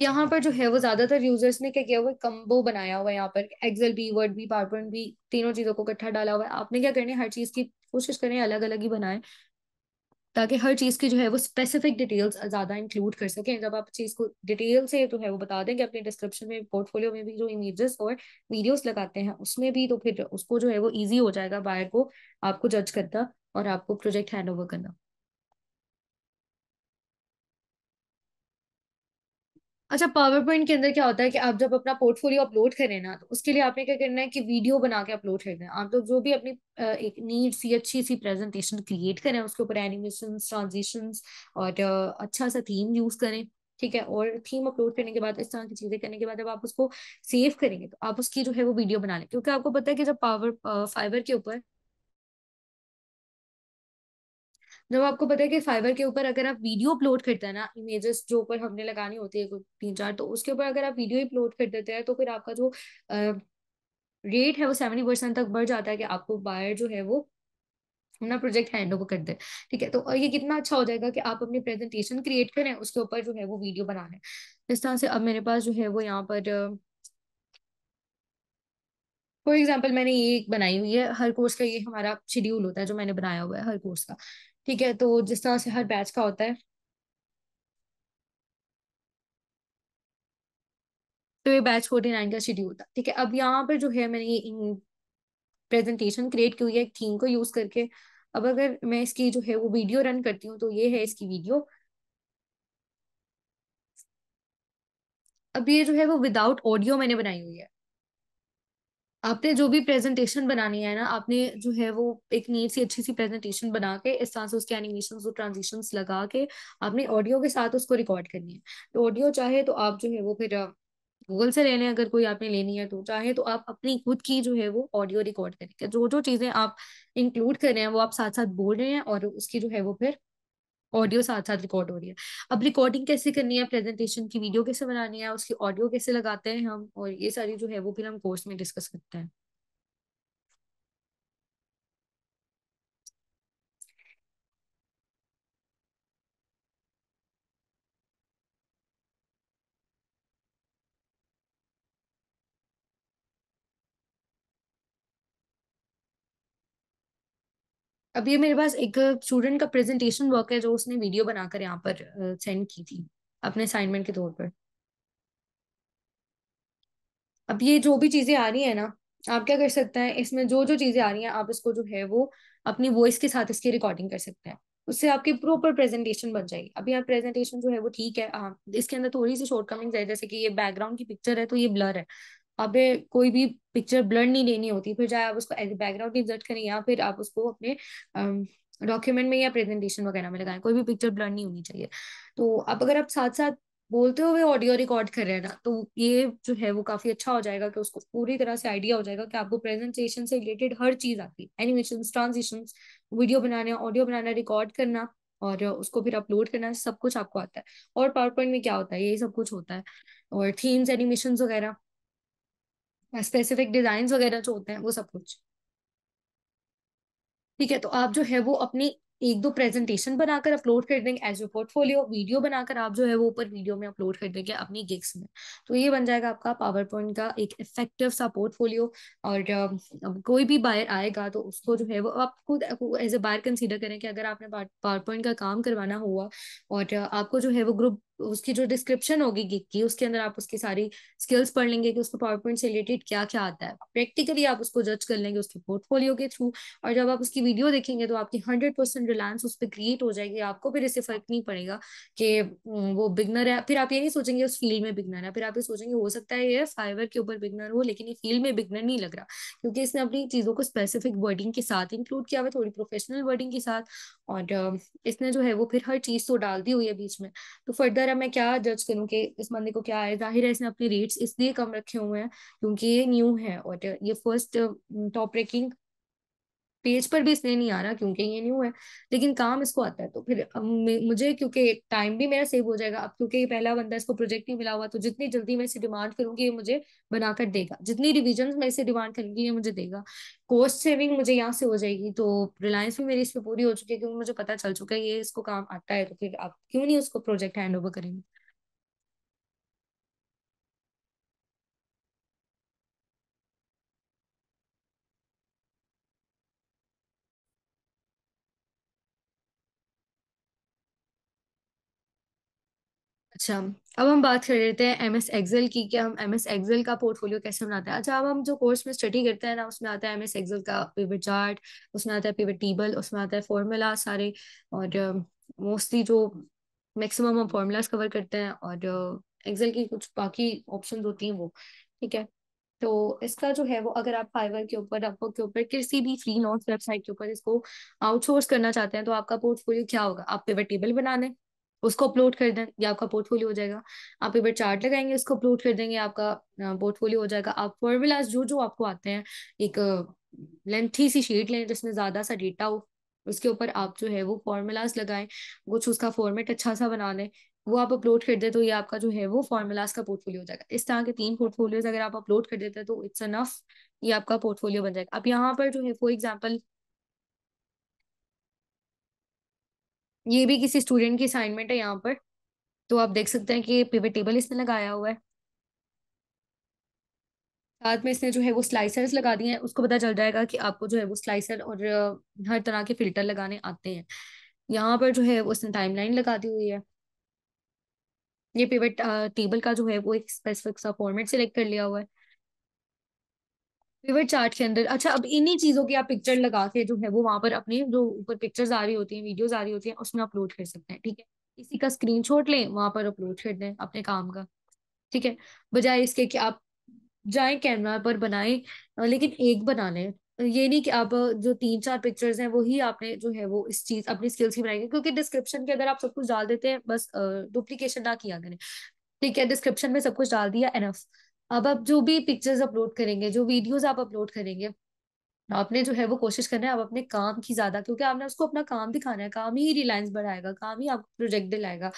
यहाँ पर जो है वो ज्यादातर यूजर्स ने क्या किया हुआ है, कम्बो बनाया हुआ है। यहाँ पर एक्सेल भी, वर्ड भी, पावरपॉइंट भी, तीनों चीजों को इकट्ठा डाला हुआ है। आपने क्या करना है, हर चीज की कोशिश करें अलग अलग ही बनाएं, ताकि हर चीज की जो है वो स्पेसिफिक डिटेल्स ज्यादा इंक्लूड कर सकें। जब आप चीज को डिटेल से तो है वो बता दें कि अपने डिस्क्रिप्शन में, पोर्टफोलियो में भी जो इमेजेस और वीडियोस लगाते हैं उसमें भी, तो फिर उसको जो है वो ईजी हो जाएगा बायर को आपको जज करना और आपको प्रोजेक्ट हैंड ओवर करना। अच्छा, पावरपॉइंट के अंदर क्या होता है कि आप जब अपना पोर्टफोलियो अपलोड करें ना, तो उसके लिए आपने क्या करना है कि वीडियो बना के अपलोड करना है। आप लोग तो जो भी अपनी एक नीड सी अच्छी सी प्रेजेंटेशन क्रिएट करें, उसके ऊपर एनिमेशंस, ट्रांजिशंस और अच्छा सा थीम यूज करें। ठीक है, और थीम अपलोड करने के बाद, इस तरह की चीजें करने के बाद जब आप उसको सेव करेंगे तो आप उसकी जो है वो वीडियो बना लें, क्योंकि आपको पता है कि जब पावर फाइबर के ऊपर जब आपको पता है कि फाइबर के ऊपर अगर आप वीडियो अपलोड करते हैं ना, इमेजेस जो ऊपर हमने लगानी होती है कुछ तीन चार, तो उसके ऊपर अगर आप वीडियो अपलोड कर देते हैं तो फिर आपका जो रेट है वो सेवेंटी परसेंट तक बढ़ जाता है कि आपको बायर जो है वो अपना प्रोजेक्ट हैंड ओवर कर दे। ठीक है, तो और ये कितना अच्छा हो जाएगा कि आप अपनी प्रेजेंटेशन क्रिएट करें, उसके ऊपर जो है वो वीडियो बना लें। इस तरह से अब मेरे पास जो है वो यहाँ पर फॉर एग्जाम्पल मैंने ये एक बनाई हुई है। हर कोर्स का ये हमारा शेड्यूल होता है जो मैंने बनाया हुआ है हर कोर्स का। ठीक है, तो जिस तरह से हर बैच का होता है, तो ये बैच फोर्टी नाइन का शेड्यूल था। ठीक है, अब यहाँ पर जो है मैंने ये प्रेजेंटेशन क्रिएट की हुई है एक थीम को यूज करके। अब अगर मैं इसकी जो है वो वीडियो रन करती हूँ तो ये है इसकी वीडियो। अब ये जो है वो विदाउट ऑडियो मैंने बनाई हुई है। आपने जो भी प्रेजेंटेशन बनानी है ना, आपने जो है वो एक नीट सी अच्छी सी प्रेजेंटेशन बना के इस तरह से उसके एनिमेशंस और ट्रांजिशंस लगा के आपने ऑडियो के साथ उसको रिकॉर्ड करनी है। तो ऑडियो चाहे तो आप जो है वो फिर गूगल से ले लें, अगर कोई आपने लेनी है तो, चाहे तो आप अपनी खुद की जो है वो ऑडियो रिकॉर्ड करेंगे। जो जो चीजें आप इंक्लूड कर रहे हैं वो आप साथ साथ बोल रहे हैं और उसकी जो है वो फिर ऑडियो साथ साथ रिकॉर्ड हो रही है। अब रिकॉर्डिंग कैसे करनी है, प्रेजेंटेशन की वीडियो कैसे बनानी है, उसकी ऑडियो कैसे लगाते हैं हम, और ये सारी जो है वो फिर हम कोर्स में डिस्कस करते हैं। अब ये मेरे पास एक स्टूडेंट का प्रेजेंटेशन वर्क है जो उसने वीडियो बनाकर यहाँ पर सेंड की थी अपने असाइनमेंट के तौर पर। अब ये जो भी चीजें आ रही है ना, आप क्या कर सकते हैं, इसमें जो जो चीजें आ रही हैं आप इसको जो है वो अपनी वॉइस के साथ इसकी रिकॉर्डिंग कर सकते हैं, उससे आपकी प्रॉपर प्रेजेंटेशन बन जाएगी। अभी यहाँ प्रेजेंटेशन जो है वो ठीक है, आ, इसके अंदर थोड़ी सी शॉर्टकमिंग्स है, जैसे कि ये बैकग्राउंड की पिक्चर है तो ये ब्लर है। आपने कोई भी पिक्चर ब्लर नहीं लेनी होती, फिर चाहे आप उसको एज बैकग्राउंड इंसर्ट करें या फिर आप उसको अपने डॉक्यूमेंट में या प्रेजेंटेशन वगैरह में लगाएं, कोई भी पिक्चर ब्लर नहीं होनी चाहिए। तो आप अगर आप साथ साथ बोलते हुए ऑडियो रिकॉर्ड कर रहे हैं ना, तो ये जो है वो काफी अच्छा हो जाएगा कि उसको पूरी तरह से आइडिया हो जाएगा कि आपको प्रेजेंटेशन से रिलेटेड हर चीज आती है, एनिमेशन, ट्रांजिशन, वीडियो बनाना, ऑडियो बनाना, रिकॉर्ड करना और उसको फिर अपलोड करना, सब कुछ आपको आता है। और पावरपॉइंट में क्या होता है, ये सब कुछ होता है, और थीम्स, एनिमेशन वगैरह, स्पेसिफिक डिजाइन वगैरह जो होते हैं वो सब कुछ। ठीक है, तो आप जो है वो अपनी एक दो प्रेजेंटेशन बनाकर अपलोड कर देंगे एज ए पोर्टफोलियो, वीडियो बनाकर आप जो है वो ऊपर वीडियो में अपलोड कर देंगे अपनी गिग्स में, तो ये बन जाएगा आपका पावरपॉइंट का एक इफेक्टिव सा पोर्टफोलियो। और कोई भी बायर आएगा तो उसको जो है वो आप खुद एज ए बायर कंसीडर करें कि अगर आपने पावरपॉइंट का काम करवाना हुआ और आपको जो है वो ग्रुप उसकी जो डिस्क्रिप्शन होगी गिग की, उसके अंदर आप उसकी सारी स्किल्स पढ़ लेंगे कि उसको पावरपॉइंट से रिलेटेड क्या क्या आता है। प्रैक्टिकली आप उसको जज कर लेंगे उसके पोर्टफोलियो के थ्रू, और जब आप उसकी वीडियो देखेंगे तो आपकी हंड्रेड परसेंट रिलायंस उस पर क्रिएट हो जाएगी। आपको फिर इससे फर्क नहीं पड़ेगा कि वो बिगनर है, फिर आप ये नहीं सोचेंगे उस फील्ड में बिगनर है, फिर आप ये सोचेंगे हो सकता है ये फाइवर के ऊपर बिगनर हो लेकिन ये फील्ड में बिगनर नहीं लग रहा, क्योंकि इसने अपनी चीजों को स्पेसिफिक वर्डिंग के साथ इंक्लूड किया हुआ है, थोड़ी प्रोफेशनल वर्डिंग के साथ, और इसने जो है वो फिर हर चीज तो डाल दी हुई है बीच में। तो फर्दर अब मैं क्या जज करूँ कि इस बंदे को क्या है, जाहिर है इसने अपने रेट्स इसलिए कम रखे हुए हैं क्योंकि ये न्यू है और ये फर्स्ट टॉप रैंकिंग पेज पर भी इसलिए नहीं आ रहा क्योंकि ये न्यू है, लेकिन काम इसको आता है। तो फिर मुझे, क्योंकि टाइम भी मेरा सेव हो जाएगा, अब क्योंकि ये पहला बंदा, इसको प्रोजेक्ट नहीं मिला हुआ, तो जितनी जल्दी मैं इसे डिमांड करूंगी ये मुझे बनाकर देगा, जितनी रिविजन मैं इसे डिमांड करूंगी ये मुझे देगा। कॉस्ट सेविंग मुझे यहाँ से हो जाएगी, तो रिलायंस भी मेरी इस पर पूरी हो चुकी है क्योंकि मुझे पता चल चुका है ये इसको काम आता है, तो फिर आप क्यों नहीं उसको प्रोजेक्ट हैंड ओवर करेंगे। अच्छा, अब हम बात कर रहे थे एम एस एक्सेल की, कि हम एम एस एक्सेल का पोर्टफोलियो कैसे बनाते हैं। अच्छा, अब हम जो कोर्स में स्टडी करते हैं ना, उसमें आता है एम एस एक्सेल का पिवट चार्ट, उसमें आता है पिवट टेबल, उसमें आता है फॉर्मूला सारे, और मोस्टली uh, जो मैक्सिमम हम फॉर्मूलाज कवर करते हैं, और एक्सेल uh, की कुछ बाकी ऑप्शन होती हैं वो, ठीक है। तो इसका जो है वो, अगर आप फाइवर के ऊपर, अपवर्क के ऊपर, किसी भी फ्री नॉट वेबसाइट के ऊपर इसको आउटसोर्स करना चाहते हैं, तो आपका पोर्टफोलियो क्या होगा, आप पिवट टेबल बनाने उसको अपलोड कर दें, ये आपका पोर्टफोलियो हो जाएगा। आप पिवट चार्ट लगाएंगे उसको अपलोड कर देंगे, आपका पोर्टफोलियो हो जाएगा। आप फॉर्मूलाज जो जो आपको आते हैं, एक लेंथी सी शीट लें जिसमें ज्यादा सा डेटा हो, उसके ऊपर आप जो है वो फॉर्मूलाज लगाएं, कुछ उसका फॉर्मेट अच्छा सा बना लें, वो आप अपलोड कर दे, तो ये आपका जो है वो फॉर्मूलाज का पोर्टफोलियो हो जाएगा। इस तरह के तीन पोर्टफोलियोज अगर आप अपलोड कर देते हैं तो इट्स अनफ, ये आपका पोर्टफोलियो बन जाएगा। अब यहाँ पर जो है फॉर एग्जाम्पल ये भी किसी स्टूडेंट की असाइनमेंट है यहाँ पर, तो आप देख सकते हैं कि पिवट टेबल इसने लगाया हुआ है, साथ में इसने जो है वो स्लाइसर्स लगा दिए हैं, उसको पता चल जाएगा कि आपको जो है वो स्लाइसर और हर तरह के फिल्टर लगाने आते हैं। यहाँ पर जो है उसने टाइमलाइन लगा दी हुई है, ये पिवट टेबल का जो है वो एक स्पेसिफिक सा फॉर्मेट सेलेक्ट कर लिया हुआ है पिवट चार्ट के अंदर। अच्छा, अब इन्हीं चीजों की आप पिक्चर लगा के जो है वो वहां पर अपने जो ऊपर पिक्चर्स आ रही होती हैं, वीडियोस आ रही होती हैं, उसमें अपलोड कर सकते हैं, ठीक है। इसी का स्क्रीनशॉट लें, वहां पर अपलोड कर दें अपने काम का, ठीक है, बजाय इसके कि आप जाएं कैनवा पर बनाएं, लेकिन एक बना लें। ये नहीं कि आप जो तीन चार पिक्चर्स हैं वही आपने जो है वो इस चीज अपनी स्किल्स की बनाएंगे, क्योंकि डिस्क्रिप्शन के अंदर आप सब कुछ डाल देते हैं, बस डुप्लीकेशन ना किया करें, ठीक है। डिस्क्रिप्शन में सब कुछ डाल दिया, एनफ। अब आप जो भी पिक्चर्स अपलोड करेंगे, जो वीडियोस आप अपलोड करेंगे, आपने जो है वो कोशिश करना है आप अपने काम की ज्यादा, क्योंकि आपने उसको अपना काम दिखाना है, काम ही रिलायंस बढ़ाएगा, काम ही आपको प्रोजेक्ट दिलाएगा।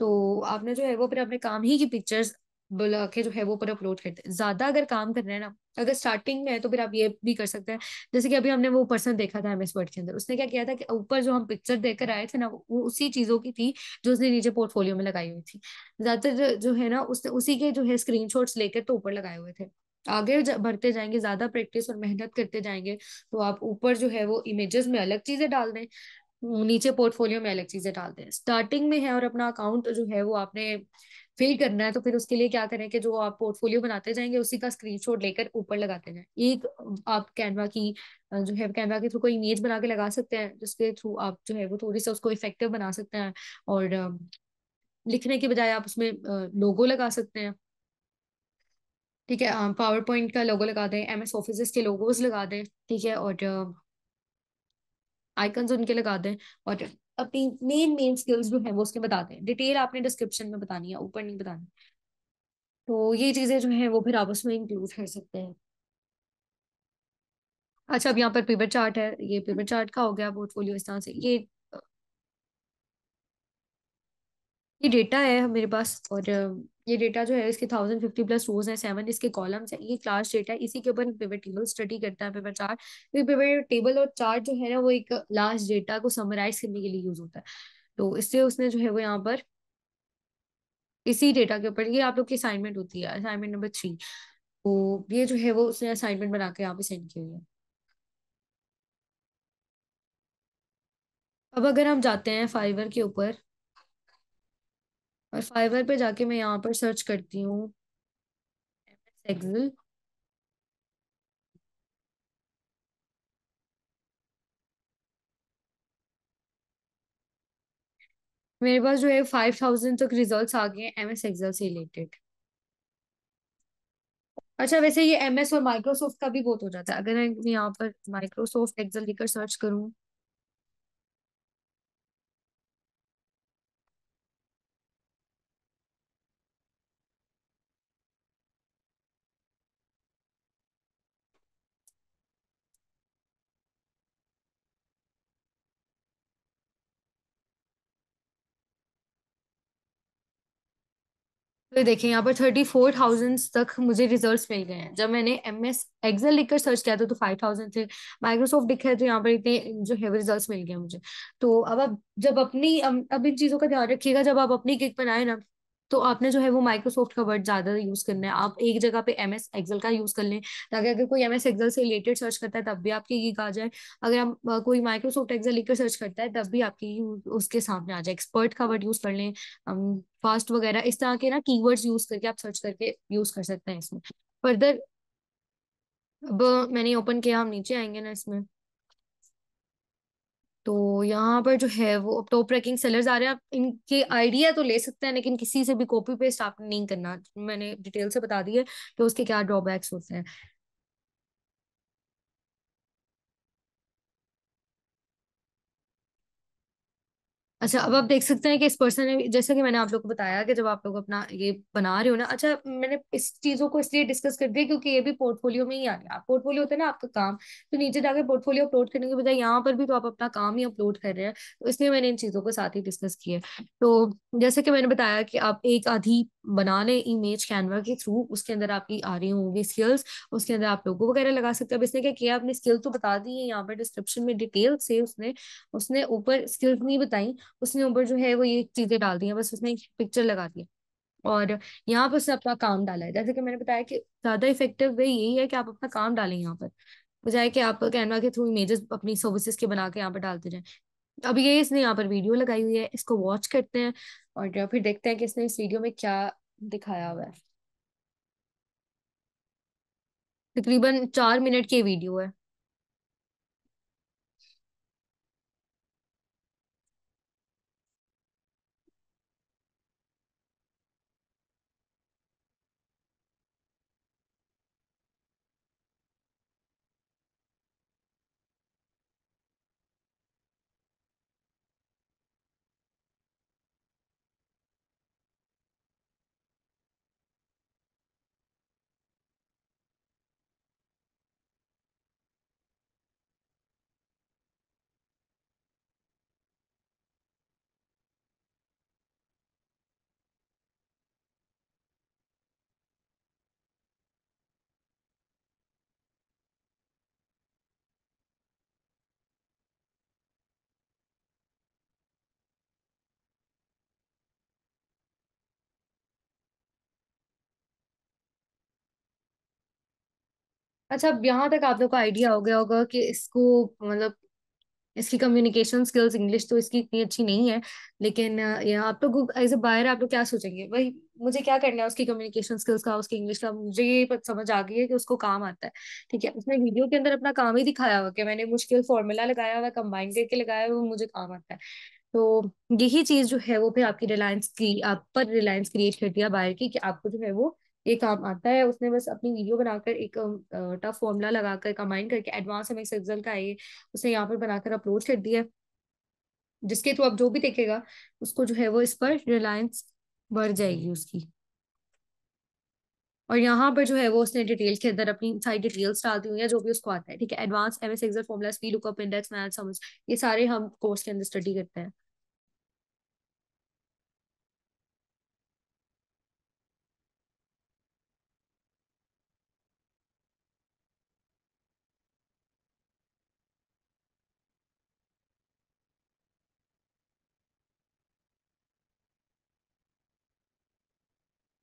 तो आपने जो है वो फिर अपने काम ही की पिक्चर्स बुला के जो है वो पर अपलोड करते हैं। ज्यादा अगर काम कर रहे हैं ना, अगर स्टार्टिंग में है तो फिर आप ये भी कर सकते हैं, जैसे कि अभी हमने वो पर्सन देखा था एमएस वर्ड के अंदर, उसने क्या किया था कि ऊपर जो हम पिक्चर देकर आए थे ना, वो उसी चीजों की थी जो उसने नीचे पोर्टफोलियो में लगाई हुई थी। ज्यादातर जो है ना उसने उसी के जो है स्क्रीनशॉट्स लेकर तो ऊपर लगाए हुए थे। आगे जा, बढ़ते जाएंगे, ज्यादा प्रैक्टिस और मेहनत करते जाएंगे, तो आप ऊपर जो है वो इमेजेस में अलग चीजें डाल दें, नीचे पोर्टफोलियो में अलग चीजें डाल दें। स्टार्टिंग में है और अपना अकाउंट जो है वो आपने फिल करना है, तो फिर उसके लिए क्या करें कि जो आप पोर्टफोलियो बनाते जाएंगे उसी का स्क्रीनशॉट लेकर ऊपर लगाते जाएं। एक आप कैनवा की जो है कैनवा के थ्रू कोई इमेज बना के लगा सकते हैं, जिसके थ्रू आप जो है वो थोड़ी सा उसको इफेक्टिव बना सकते हैं, और लिखने के बजाय आप उसमें लोगो लगा सकते हैं, ठीक है। पावर पॉइंट का लोगो लगा दें, एम एस ऑफिस के लोगोज लगा दें, ठीक है, और आइकन्स उनके लगा दें, और अपनी मेन मेन स्किल्स जो है वो उसके बता दें। डिटेल आपने डिस्क्रिप्शन में बतानी है, ऊपर नहीं बतानी। तो ये चीजें जो है वो फिर आप उसमें इंक्लूड कर सकते हैं। अच्छा, अब यहाँ पर पिवट चार्ट है, ये पिवट चार्ट का हो गया पोर्टफोलियो इस तरह से। ये ये डेटा है मेरे पास, और ये डेटा जो है इसके थाउजेंड फिफ्टी प्लस रोज है, सेवन इसके कॉलम्स है, ये क्लास डेटा है, इसी के ऊपर पिवट टेबल स्टडी करता है पिवट चार्ट। तो पिवट टेबल और चार्ट जो है ना वो एक लार्ज डेटा को समराइज करने के लिए यूज होता है, तो इससे उसने जो है वो यहाँ पर इसी डेटा के ऊपर, ये आप लोग की असाइनमेंट होती है, असाइनमेंट नंबर थ्री, तो ये जो है वो उसने असाइनमेंट बना के यहाँ पे सेंड की हुई है। अब अगर हम जाते हैं फाइवर के ऊपर, और फाइवर पे जाके मैं यहाँ पर सर्च करती हूँ एम एस एक्सेल। मेरे पास जो है फाइव थाउजेंड तक रिजल्ट्स आ गए एम एस एक्सेल से रिलेटेड। अच्छा वैसे ये एम एस और माइक्रोसॉफ्ट का भी बहुत हो जाता है। अगर मैं यहाँ पर माइक्रोसॉफ्ट एक्सेल लिखकर सर्च करूँ तो देखें यहाँ पर थर्टी फोर थाउजेंड तक मुझे रिजल्ट्स मिल गए हैं। जब मैंने एम एस एक्सेल लिखकर सर्च किया था तो फाइव थाउजेंड थे, माइक्रोसॉफ्ट लिखा है तो यहाँ पर इतने जो है रिजल्ट्स मिल गए मुझे। तो अब आप जब अपनी अब इन चीज़ों का ध्यान रखिएगा, जब आप अपनी किक बनाए ना तो आपने जो है वो माइक्रोसॉफ्ट का वर्ड ज़्यादा यूज़ करना है। आप एक जगह पे एम एस एक्सेल का यूज़ कर लें ताकि अगर कोई एम एस एक्सेल से रिलेटेड सर्च करता है तब भी आपकी गिग आ जाए, अगर आप कोई माइक्रोसॉफ्ट एक्सेल लिखकर सर्च करता है तब भी आपकी उसके सामने आ जाए। एक्सपर्ट का वर्ड यूज़ कर लें, फास्ट वगैरह इस तरह के ना कीवर्ड्स यूज़ करके आप सर्च करके यूज़ कर सकते हैं इसमें फर्दर। अब मैंने ओपन किया, हम नीचे आएंगे ना इसमें तो यहाँ पर जो है वो टॉप रैंकिंग सेलर्स आ रहे हैं। आप इनके आइडिया तो ले सकते हैं लेकिन किसी से भी कॉपी पेस्ट आपने नहीं करना। मैंने डिटेल से बता दी है कि उसके क्या ड्रॉबैक्स होते हैं। अच्छा अब आप देख सकते हैं कि इस पर्सन ने, जैसे कि मैंने आप लोग को बताया कि जब आप लोग अपना ये बना रहे हो ना, अच्छा मैंने इस चीज़ों को इसलिए डिस्कस कर दिया क्योंकि ये भी पोर्टफोलियो में ही आ गया। पोर्टफोलियो होता है ना आपका काम, तो नीचे जाकर पोर्टफोलियो अपलोड करने के बजाय यहाँ पर भी तो आप अपना काम ही अपलोड कर रहे हैं, तो इसलिए मैंने इन चीज़ों को साथ ही डिस्कस किया। तो जैसे कि मैंने बताया कि आप एक आधी बना लें इमेज कैनवा के थ्रू, उसके अंदर आपकी आ रही होंगी स्किल्स, उसके अंदर आप लोगों वगैरह लगा सकते हैं। अब इसने क्या किया, आपने स्किल तो बता दी है यहाँ पर डिस्क्रिप्शन में डिटेल से, उसने उसने ऊपर स्किल्स नहीं बताई, उसने ऊपर जो है वो ये चीजें डाल दी हैं, बस उसने एक पिक्चर लगा दी और यहाँ पर उसने अपना काम डाला है। जैसे कि मैंने बताया कि ज्यादा इफेक्टिव वे यही है कि आप अपना काम डालें यहाँ पर, बजाय कि आप कैनवा के थ्रू इमेजेस अपनी सर्विसेज के बना के यहाँ पर डालते जाएं। अब ये इसने यहाँ पर वीडियो लगाई हुई है, इसको वॉच करते हैं और फिर देखते हैं कि इसने इस वीडियो में क्या दिखाया हुआ है। तकरीबन चार मिनट की वीडियो है। अच्छा अब यहाँ तक आप लोग को आइडिया हो गया होगा कि इसको मतलब इसकी कम्युनिकेशन स्किल्स इंग्लिश तो इसकी इतनी अच्छी नहीं है, लेकिन ये आप लोग एज ए बायर आप लोग क्या सोचेंगे, भाई मुझे क्या करना है उसकी कम्युनिकेशन स्किल्स का, उसकी इंग्लिश का, मुझे ये समझ आ गई है कि उसको काम आता है। ठीक है, उसने वीडियो के अंदर अपना काम ही दिखाया हुआ कि मैंने मुश्किल फॉर्मूला लगाया हुआ, कंबाइन करके लगाया हुआ, मुझे काम आता है। तो यही चीज जो है वो फिर आपकी रिलायंस की आप पर रिलायंस क्रिएट कर दिया बायर की कि आपको जो है वो ये काम आता है। उसने बस अपनी वीडियो बनाकर एक टफ फॉर्मूला लगाकर कंबाइन करके एडवांस एमएस एक्सेल का है उसने यहाँ पर बनाकर अपलोड कर दिया, जिसके तो आप जो भी देखेगा उसको जो है वो इस पर रिलायंस बढ़ जाएगी उसकी। और यहाँ पर जो है वो उसने डिटेल के अंदर अपनी सारी डिटेल्स डाल दी हुई है जो भी उसको आता है। ठीक है, advance MS Excel formulas, VLOOKUP, index, math, समझ, ये सारे हम कोर्स के अंदर स्टडी करते हैं।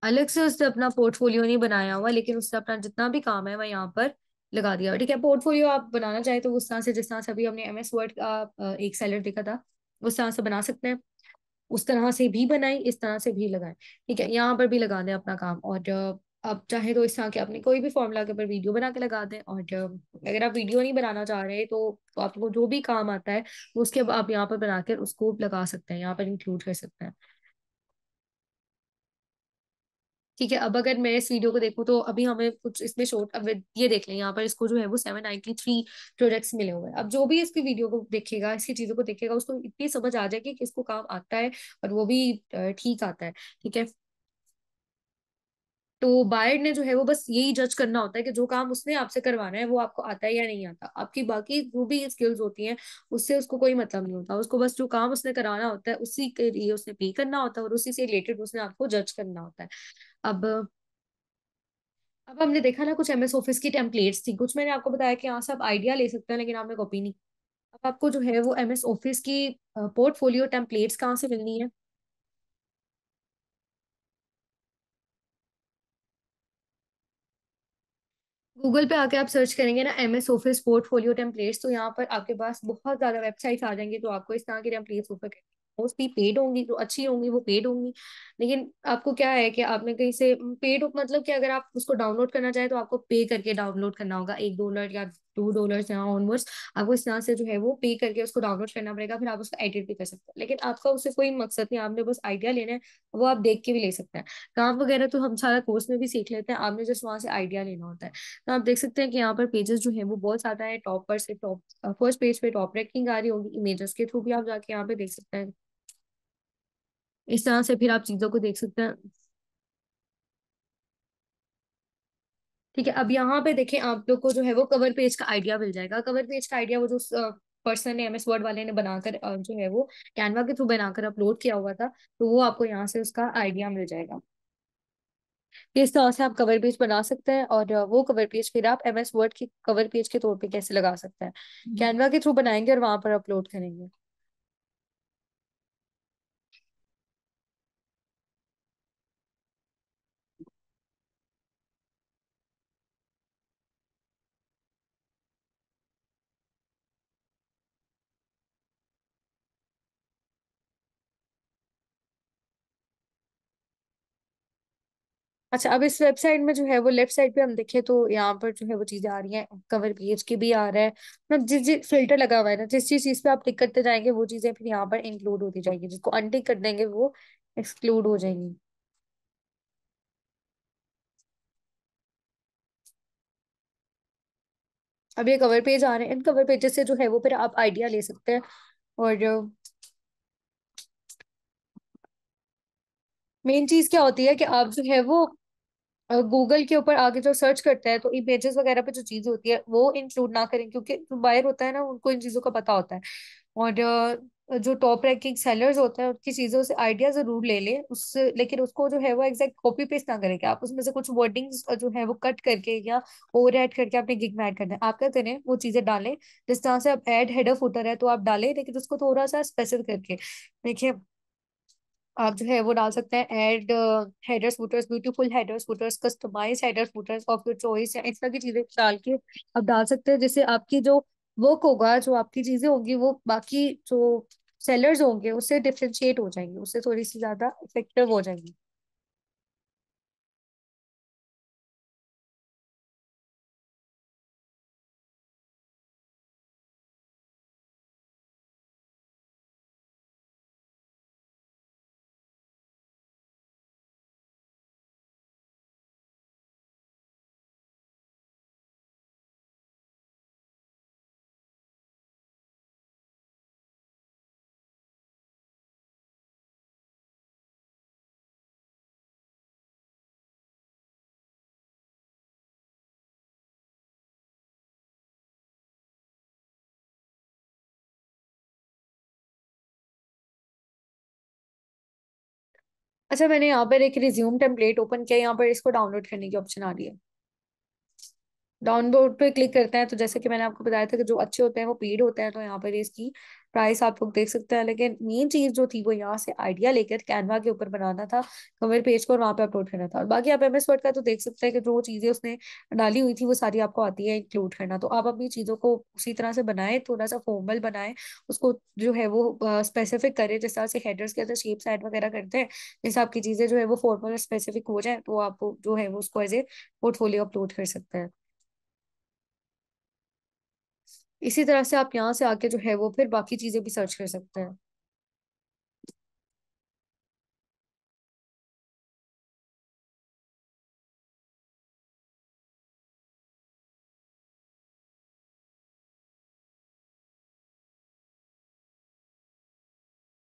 अलग से उसने अपना पोर्टफोलियो नहीं बनाया हुआ, लेकिन उसने अपना जितना भी काम है वह यहाँ पर लगा दिया। ठीक है, पोर्टफोलियो आप बनाना चाहे तो उस तरह से, जिस तरह से अभी हमने एमएस वर्ड का एक सैलर देखा था उस तरह से बना सकते हैं। उस तरह से भी बनाएं, इस तरह से भी लगाएं, ठीक है, यहाँ पर भी लगा दें अपना काम। और आप चाहे तो इस तरह के अपने कोई भी फॉर्मूला के ऊपर वीडियो बना के लगा दें। और अगर आप वीडियो नहीं बनाना चाह रहे तो, तो आपको जो भी काम आता है उसके आप यहाँ पर बनाकर उसको लगा सकते हैं, यहाँ पर इंक्लूड कर सकते हैं, ठीक है। अब अगर मैं इस वीडियो को देखूँ तो अभी हमें कुछ इसमें शॉर्ट, अब ये देख लें यहाँ पर इसको जो है वो सेवन नाइनटी थ्री प्रोजेक्ट्स मिले हुए हैं। अब जो भी इसकी वीडियो को देखेगा, इसकी चीज़ों को देखेगा, उसको इतनी समझ आ जाएगी कि इसको काम आता है और वो भी ठीक आता है, ठीक है। तो बायर ने जो है वो बस यही जज करना होता है कि जो काम उसने आपसे करवाना है वो आपको आता है या नहीं आता। आपकी बाकी जो भी स्किल्स होती हैं उससे उसको कोई मतलब नहीं होता, उसको बस जो काम उसने कराना होता है उसी के लिए उसने पे करना होता है और उसी से रिलेटेड उसने आपको जज करना होता है। अब अब हमने देखा ना कुछ एमएस ऑफिस की टेम्पलेट्स थी, कुछ मैंने आपको बताया कि यहाँ से आप आइडिया ले सकते हैं लेकिन आपने कॉपी नहीं। अब आपको जो है वो एमएस ऑफिस की पोर्टफोलियो टेम्पलेट्स कहाँ से मिलनी है? गूगल पे आके आप सर्च करेंगे ना M S Office portfolio templates, तो यहाँ पर आपके पास बहुत ज्यादा वेबसाइट्स आ जाएंगे। तो आपको इस तरह की टेम्पलेट्स ऊपर मोस्टली पेड होंगी, जो अच्छी होंगी वो पेड होंगी, लेकिन आपको क्या है कि आपने कहीं से पेड मतलब कि अगर आप उसको डाउनलोड करना चाहें तो आपको पे करके डाउनलोड करना होगा, एक डॉलर या टू डॉलर यहाँ ऑनवर्ड्स आपको इस तरह से जो है वो पे करके उसको डाउनलोड करना पड़ेगा, फिर आप उसको एडिट भी कर सकते हैं। लेकिन आपका उससे कोई मकसद नहीं, आपने बस आइडिया लेना है, वो आप देख के भी ले सकते हैं। काम वगैरह तो हम सारा कोर्स में भी सीख लेते हैं, आपने जस्ट वहाँ से आइडिया लेना होता है। तो आप देख सकते हैं कि यहाँ पर पेजेस जो है वो बहुत ज्यादा है, टॉप पर से टॉप फर्स्ट पेज पे टॉप रैंकिंग आ रही होगी। इमेजेस के थ्रू भी आप जाके यहाँ पे देख सकते हैं, इस तरह से फिर आप चीजों को देख सकते हैं, ठीक है। अब यहाँ पे देखें आप लोग को जो है वो कवर पेज का आइडिया मिल जाएगा। कवर पेज का आइडिया वो जो पर्सन ने एमएस वर्ड वाले ने बनाकर जो है वो कैनवा के थ्रू बनाकर अपलोड किया हुआ था, तो वो आपको यहाँ से उसका आइडिया मिल जाएगा। इस तरह से आप कवर पेज बना सकते हैं और वो कवर पेज फिर आप एमएस वर्ड के कवर पेज के तौर पे कैसे लगा सकते हैं, कैनवा के थ्रू बनाएंगे और वहां पर अपलोड करेंगे। अच्छा, अब इस वेबसाइट में जो है वो लेफ्ट साइड पे हम देखें तो यहाँ पर जो है वो चीजें आ रही हैं, कवर पेज के भी आ रहा है, मतलब जिस जिस फिल्टर लगा हुआ है ना, जिस जिस चीज पे आप टिक करते जाएंगे वो चीजें फिर यहाँ पर इंक्लूड होती जाएगी, जिसको अनटिक कर देंगे वो एक्सक्लूड हो जाएगी। अब ये कवर पेज आ रहे हैं, इन कवर पेजेस से जो है वो फिर आप आइडिया ले सकते हैं। और मेन चीज क्या होती है कि आप जो है वो गूगल के ऊपर आगे जो सर्च करते हैं तो इमेजेस वगैरह पे जो चीज होती है वो इंक्लूड ना करें, क्योंकि जो बायर होता है ना उनको इन चीजों का पता होता है। और जो टॉप रैंकिंग सेलर्स होते हैं उनकी चीजों से आइडिया जरूर ले लें उससे, लेकिन उसको जो है वो एग्जैक्ट कॉपी पेस्ट ना करें कि आप उसमें से कुछ वर्डिंग्स जो है वो कट करके या ओवर ऐड करके अपने गिग में ऐड कर दें। आप क्या करें, वो चीजें डालें जिस तरह से आप एड हेडर फुटर है तो आप डालें, लेकिन उसको थोड़ा सा स्पेसिफिक करके देखिए आप जो है वो डाल सकते हैं। Add headers footers, beautiful headers footers, customise headers footers of your choice, या इस तरह की चीजें डाल के आप डाल सकते हैं, जिससे आपकी जो वर्क होगा, जो आपकी चीजें होंगी वो बाकी जो सेलर्स होंगे उससे डिफ्रेंशिएट हो जाएंगे, उससे थोड़ी सी ज्यादा इफेक्टिव हो जाएंगी। अच्छा, मैंने यहाँ पर एक रिज्यूम टेम्पलेट ओपन किया, यहाँ पर इसको डाउनलोड करने की ऑप्शन आ रही है। डाउनवर्ड पे क्लिक करते हैं तो जैसे कि मैंने आपको बताया था कि जो अच्छे होते हैं वो पेड होते हैं, तो यहाँ पर इसकी प्राइस आप लोग देख सकते हैं। लेकिन मेन चीज जो थी वो यहाँ से आइडिया लेकर कैनवा के ऊपर बनाना था, कवर पेज को, और वहाँ पे अपलोड करना था। और बाकी आप एमएस वर्ड का तो देख सकते हैं कि जो चीजें उसने डाली हुई थी वो सारी आपको आती है इंक्लूड करना। तो आप अपनी चीजों को उसी तरह से बनाएं, थोड़ा सा फॉर्मल बनाएं, उसको जो है वो स्पेसिफिक करें, जिस तरह से हेडर्स के अंदर शेप्स ऐड वगैरह करते हैं, जैसे आपकी चीजें जो है वो फॉर्मल और स्पेसिफिक हो जाए, तो आप जो है वो उसको एज ए पोर्टफोलियो अपलोड कर सकते हैं। इसी तरह से आप यहाँ से आके जो है वो फिर बाकी चीजें भी सर्च कर सकते हैं।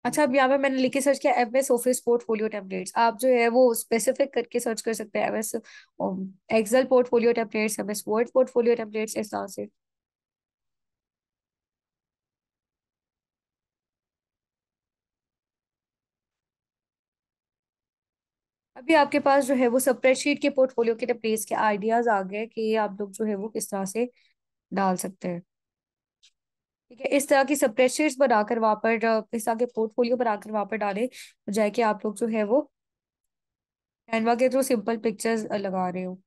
अच्छा, अब यहाँ पे मैंने लिखे सर्च किया M S Office portfolio templates. आप जो है वो स्पेसिफिक करके सर्च कर सकते हैं, M S Excel portfolio templates, M S Word portfolio templates, इस तरह से। अभी आपके पास जो है वो स्प्रेडशीट के पोर्टफोलियो के टेम्पलेट्स के आइडियाज आ गए कि आप लोग जो है वो किस तरह से डाल सकते हैं। ठीक है, इस तरह की स्प्रेडशीट्स बनाकर वहाँ पर, इस तरह के पोर्टफोलियो बनाकर वहाँ पर डाले जाए कि आप लोग जो है वो कैनवा के थ्रू सिंपल पिक्चर्स लगा रहे हो।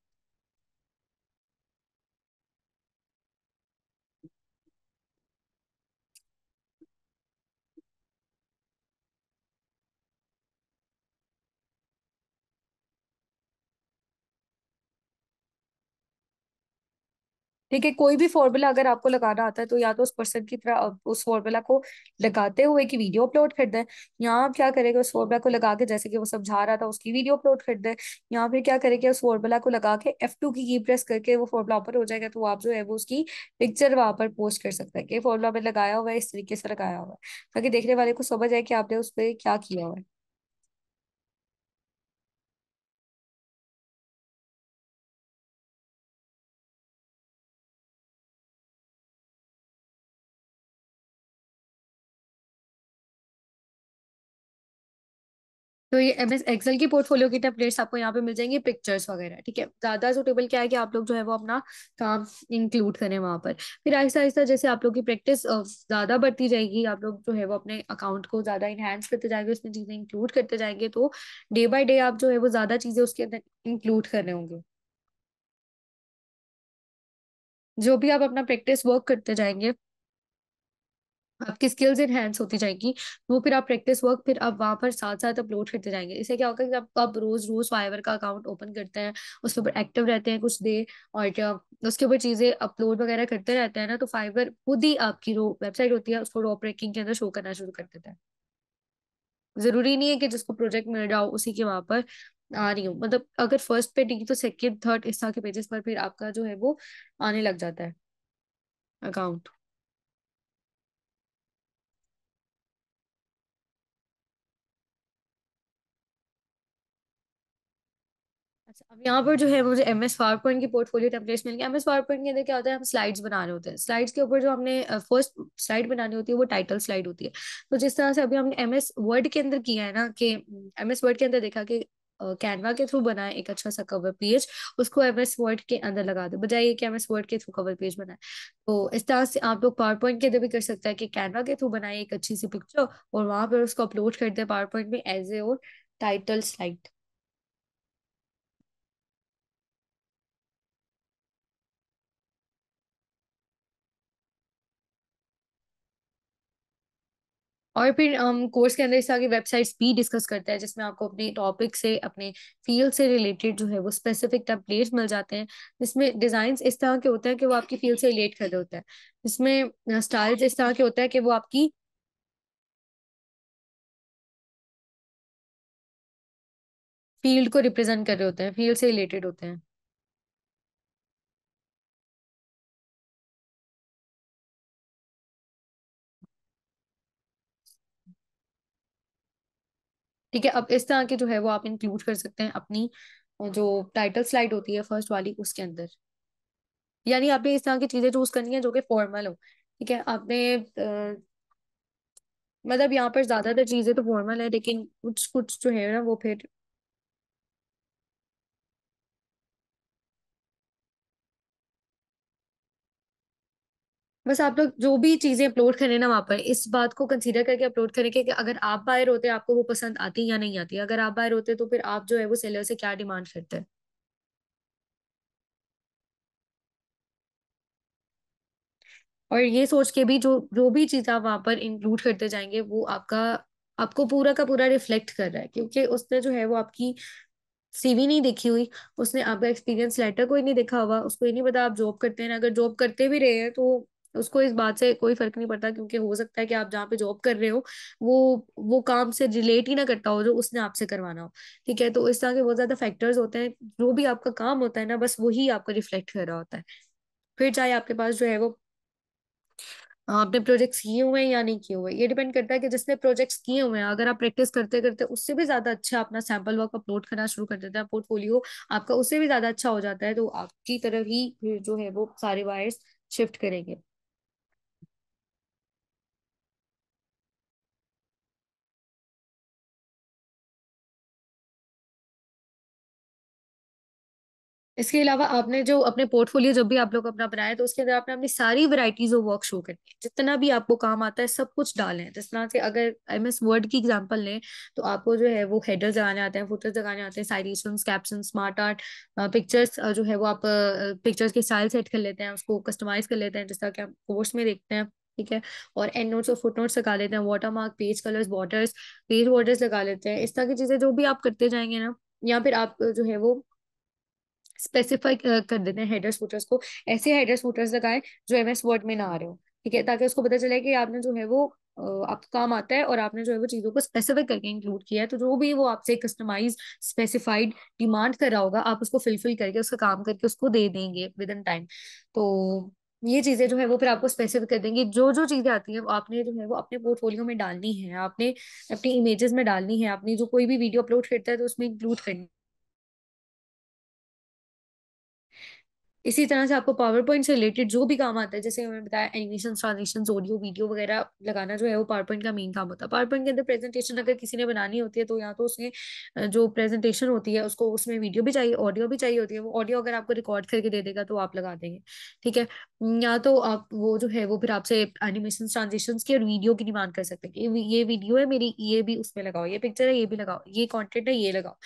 ठीक है, कोई भी फॉर्मूला अगर आपको लगाना आता है तो या तो उस पर्सन की तरह उस फॉर्मूला को लगाते हुए की वीडियो अपलोड कर दें, या आप क्या करेंगे उस फॉर्मूला को लगा के जैसे कि वो समझा रहा था उसकी वीडियो अपलोड कर दें, या फिर क्या करेंगे उस फॉर्मूला को लगा के एफ टू की की प्रेस करके वो फॉर्मूला पर हो जाएगा, तो आप जो है वो उसकी पिक्चर वहाँ पर पोस्ट कर सकते हैं कि फॉर्मूला में लगाया हुआ है, इस तरीके से लगाया हुआ है, ताकि देखने वाले को समझ आए कि आपने उस पर क्या किया हुआ है। तो ये एमएस एक्सेल की पोर्टफोलियो की टेम्पलेट्स आपको यहाँ पे मिल जाएंगे, पिक्चर्स वगैरह। ठीक है, ज्यादा सूटेबल क्या है कि आप लोग जो है वो अपना काम इंक्लूड करें वहाँ पर। फिर आहिस्ता आहिस्ता जैसे आप लोग की प्रैक्टिस ज्यादा बढ़ती जाएगी, आप लोग जो है वो अपने अकाउंट को ज्यादा इनहेंस करते जाएंगे, उसमें चीजें इंक्लूड करते जाएंगे, तो डे बाय डे आप जो है वो ज्यादा चीजें उसके अंदर इंक्लूड कर रहे होंगे। जो भी आप अपना प्रैक्टिस वर्क करते जाएंगे आपकी स्किल्स एनहेंस होती जाएगी, वो फिर आप प्रैक्टिस वर्क फिर आप वहाँ पर साथ साथ अपलोड करते जाएंगे। इससे क्या होगा कि आप, आप रोज रोज फाइवर का अकाउंट ओपन करते हैं, उसके ऊपर एक्टिव रहते हैं कुछ देर और क्या उसके ऊपर चीजें अपलोड वगैरह करते रहते हैं ना, तो फाइवर खुद ही आपकी जो वेबसाइट होती है उसको रॉप रैंकिंग के अंदर शो करना शुरू कर देता है। जरूरी नहीं है कि जिसको प्रोजेक्ट मिल रहा हो उसी के वहाँ पर आ रही हो, मतलब अगर फर्स्ट पे डी तो सेकेंड थर्ड इस तरह के पेजेस पर फिर आपका जो है वो आने लग जाता है अकाउंट। अब यहाँ पर जो है मुझे एम एस पावरपॉइंट की पोर्टफोलियो टेम्पलेट्स मिल गए। एम एस पावरपॉइंट के अंदर क्या होता है, हम स्लाइड्स बना रहे होते हैं, स्लाइड्स के ऊपर जो हमने फर्स्ट स्लाइड बनानी होती है वो टाइटल स्लाइड होती है। तो जिस तरह से अभी हमने एम एस वर्ड के अंदर किया है ना, कि एम एस वर्ड के अंदर देखा कि कैनवा के थ्रू बनाए एक अच्छा सा कवर पेज, उसको एम एस वर्ड के अंदर लगा दे बजाय कि एम एस वर्ड के थ्रू कवर पेज बनाए। तो इस तरह से आप लोग पावर पॉइंट के अंदर भी कर सकते हैं कि कैनवा के थ्रू बनाए एक अच्छी सी पिक्चर और वहां पर उसको अपलोड कर दे पावर पॉइंट में एज ए और टाइटल स्लाइड। और फिर हम कोर्स के अंदर इस तरह की वेबसाइट्स भी डिस्कस करते हैं जिसमें आपको अपने टॉपिक से अपने फील्ड से रिलेटेड जो है वो स्पेसिफिक टेम्पलेट्स मिल जाते हैं, जिसमें डिजाइन्स इस तरह के होते हैं कि वो आपकी फील्ड से रिलेट कर रहे होते हैं, जिसमें स्टाइल्स इस तरह के होते हैं कि वो आपकी फील्ड को रिप्रेजेंट कर रहे होते हैं, फील्ड से रिलेटेड होते हैं। ठीक है, अब इस तरह के जो है वो आप इंक्लूड कर सकते हैं अपनी जो टाइटल स्लाइड होती है फर्स्ट वाली उसके अंदर। यानी आपने इस तरह की चीजें चूज करनी है जो कि फॉर्मल हो। ठीक है, आपने आ, मतलब यहाँ पर ज्यादातर चीजें तो फॉर्मल है, लेकिन कुछ कुछ जो है ना वो फिर बस आप लोग जो भी चीजें अपलोड करें ना वहाँ पर इस बात को कंसीडर करके अपलोड करें कि अगर आप बायर होते हैं आपको वो पसंद आती या नहीं आती। अगर आप बायर होते तो फिर आप जो है वो सेलर से क्या डिमांड करते हैं। और ये सोच के भी जो जो भी चीज आप वहाँ पर इंक्लूड करते जाएंगे वो आपका आपको पूरा का पूरा रिफ्लेक्ट कर रहा है, क्योंकि उसने जो है वो आपकी सीवी नहीं देखी हुई, उसने आपका एक्सपीरियंस लेटर कोई नहीं देखा हुआ, उसको ये नहीं पता आप जॉब करते हैं। अगर जॉब करते भी रहे हैं तो उसको इस बात से कोई फर्क नहीं पड़ता, क्योंकि हो सकता है कि आप जहाँ पे जॉब कर रहे हो वो वो काम से रिलेट ही ना करता हो जो उसने आपसे करवाना हो। ठीक है, तो इस तरह के बहुत ज्यादा फैक्टर्स होते हैं। जो भी आपका काम होता है ना बस वही आपका रिफ्लेक्ट कर रहा होता है, फिर चाहे आपके पास जो है वो आपने प्रोजेक्ट्स किए हुए हैं या नहीं किए हुए। ये डिपेंड करता है कि जिसने प्रोजेक्ट्स किए हुए हैं अगर आप प्रैक्टिस करते करते उससे भी ज्यादा अच्छा अपना सैंपल वर्क अपलोड करना शुरू कर देते हैं, पोर्टफोलियो आपका उससे भी ज्यादा अच्छा हो जाता है, तो आपकी तरफ ही फिर जो है वो सारे बायर्स शिफ्ट करेंगे। इसके अलावा आपने जो अपने पोर्टफोलियो जब भी आप लोग अपना बनाए तो उसके अंदर आपने अपनी सारी वैरायटीज ऑफ वर्क शो करनी है, जितना भी आपको काम आता है सब कुछ डालें। जिस तरह से अगर एमएस वर्ड की एग्जांपल लें तो आपको जो है वो हेडर्स लगाने आते हैं, फुटर्स लगाने आते हैं, citations, caption, smart art, pictures जो है वो आप पिक्चर्स के स्टाइल सेट कर लेते हैं, उसको कस्टमाइज कर लेते हैं जिस तरह के हम कोर्स में देखते हैं। ठीक है, और एंड नोट्स और फुट नोट्स लगा लेते हैं, water mark, page colours, borders, page borders लगा लेते हैं। इस तरह की चीजें जो भी आप करते जाएंगे ना, या फिर आप जो है वो स्पेसिफाई कर देते हैं हेडर्स फुटर्स को, ऐसे हेडर्स फुटर्स लगाएं जो एमएस वर्ड में ना आ रहे हो। ठीक है, ताकि उसको पता चले कि आपने जो है वो आपका काम आता है और आपने जो है वो चीजों को स्पेसिफिक करके इंक्लूड किया है, तो जो भी वो आपसे कस्टमाइज स्पेसिफाइड डिमांड कर रहा होगा आप उसको फिलफिल करके उसका काम करके उसको दे देंगे विद इन टाइम। तो ये चीजें जो है वो फिर आपको स्पेसिफिक कर देंगी। जो जो चीजें आती हैं वो आपने जो है वो अपने पोर्टफोलियो में डालनी है, आपने अपनी इमेजेस में डालनी है, आपने जो कोई भी वीडियो अपलोड करता है तो उसमें इंक्लूड करनी। इसी तरह से आपको पावर पॉइंट से रिलेटेड जो भी काम आता है, जैसे मैंने बताया एनिमेशन, ट्रांजेक्शन, ऑडियो, वीडियो वगैरह लगाना जो है वो पावर पॉइंट का मेन काम होता है। पावर पॉइंट के अंदर प्रेजेंटेशन अगर किसी ने बनानी होती है तो या तो उसमें जो प्रेजेंटेशन होती है उसको उसमें वीडियो भी चाहिए, ऑडियो भी चाहिए होती है। वो ऑडियो अगर आपको रिकॉर्ड करके दे देगा तो आप लगा देंगे। ठीक है, या तो आप वो जो है वो फिर आपसे एनिमेशन, ट्रांजेक्शन की और वीडियो की डिमांड कर सकते हैं। ये वीडियो है मेरी, ये भी उसमें लगाओ, ये पिक्चर है ये भी लगाओ, ये कॉन्टेंट है ये लगाओ,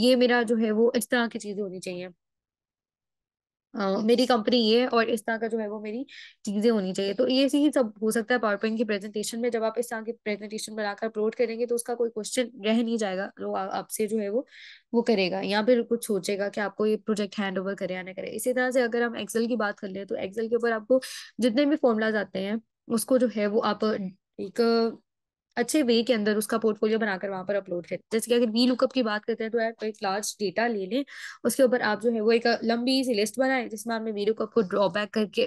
ये मेरा जो है वो इस तरह की चीजें होनी चाहिए, Uh, मेरी कंपनी ये है और इस तरह का जो है वो मेरी चीजें होनी चाहिए। तो ये ही सब हो सकता है पावर पॉइंट की प्रेजेंटेशन में। जब आप इस तरह की प्रेजेंटेशन बनाकर अपलोड करेंगे तो उसका कोई क्वेश्चन रह नहीं जाएगा, जो आपसे जो है वो वो करेगा या फिर कुछ सोचेगा कि आपको ये प्रोजेक्ट हैंड ओवर करे या ना करे। इसी तरह से अगर हम एक्सेल की बात कर ले तो एक्सेल के ऊपर आपको जितने भी फॉर्मूलाज आते हैं उसको जो है वो आप एक अच्छे वे के अंदर उसका पोर्टफोलियो बनाकर वहां पर अपलोड करें। जैसे कि अगर वी लुकअप की बात करते हैं तो आप एक लार्ज डेटा ले लें, उसके ऊपर आप जो है वो एक लंबी सी लिस्ट बनाएं जिसमें आपने वी लुकअप को ड्रॉ बैक करके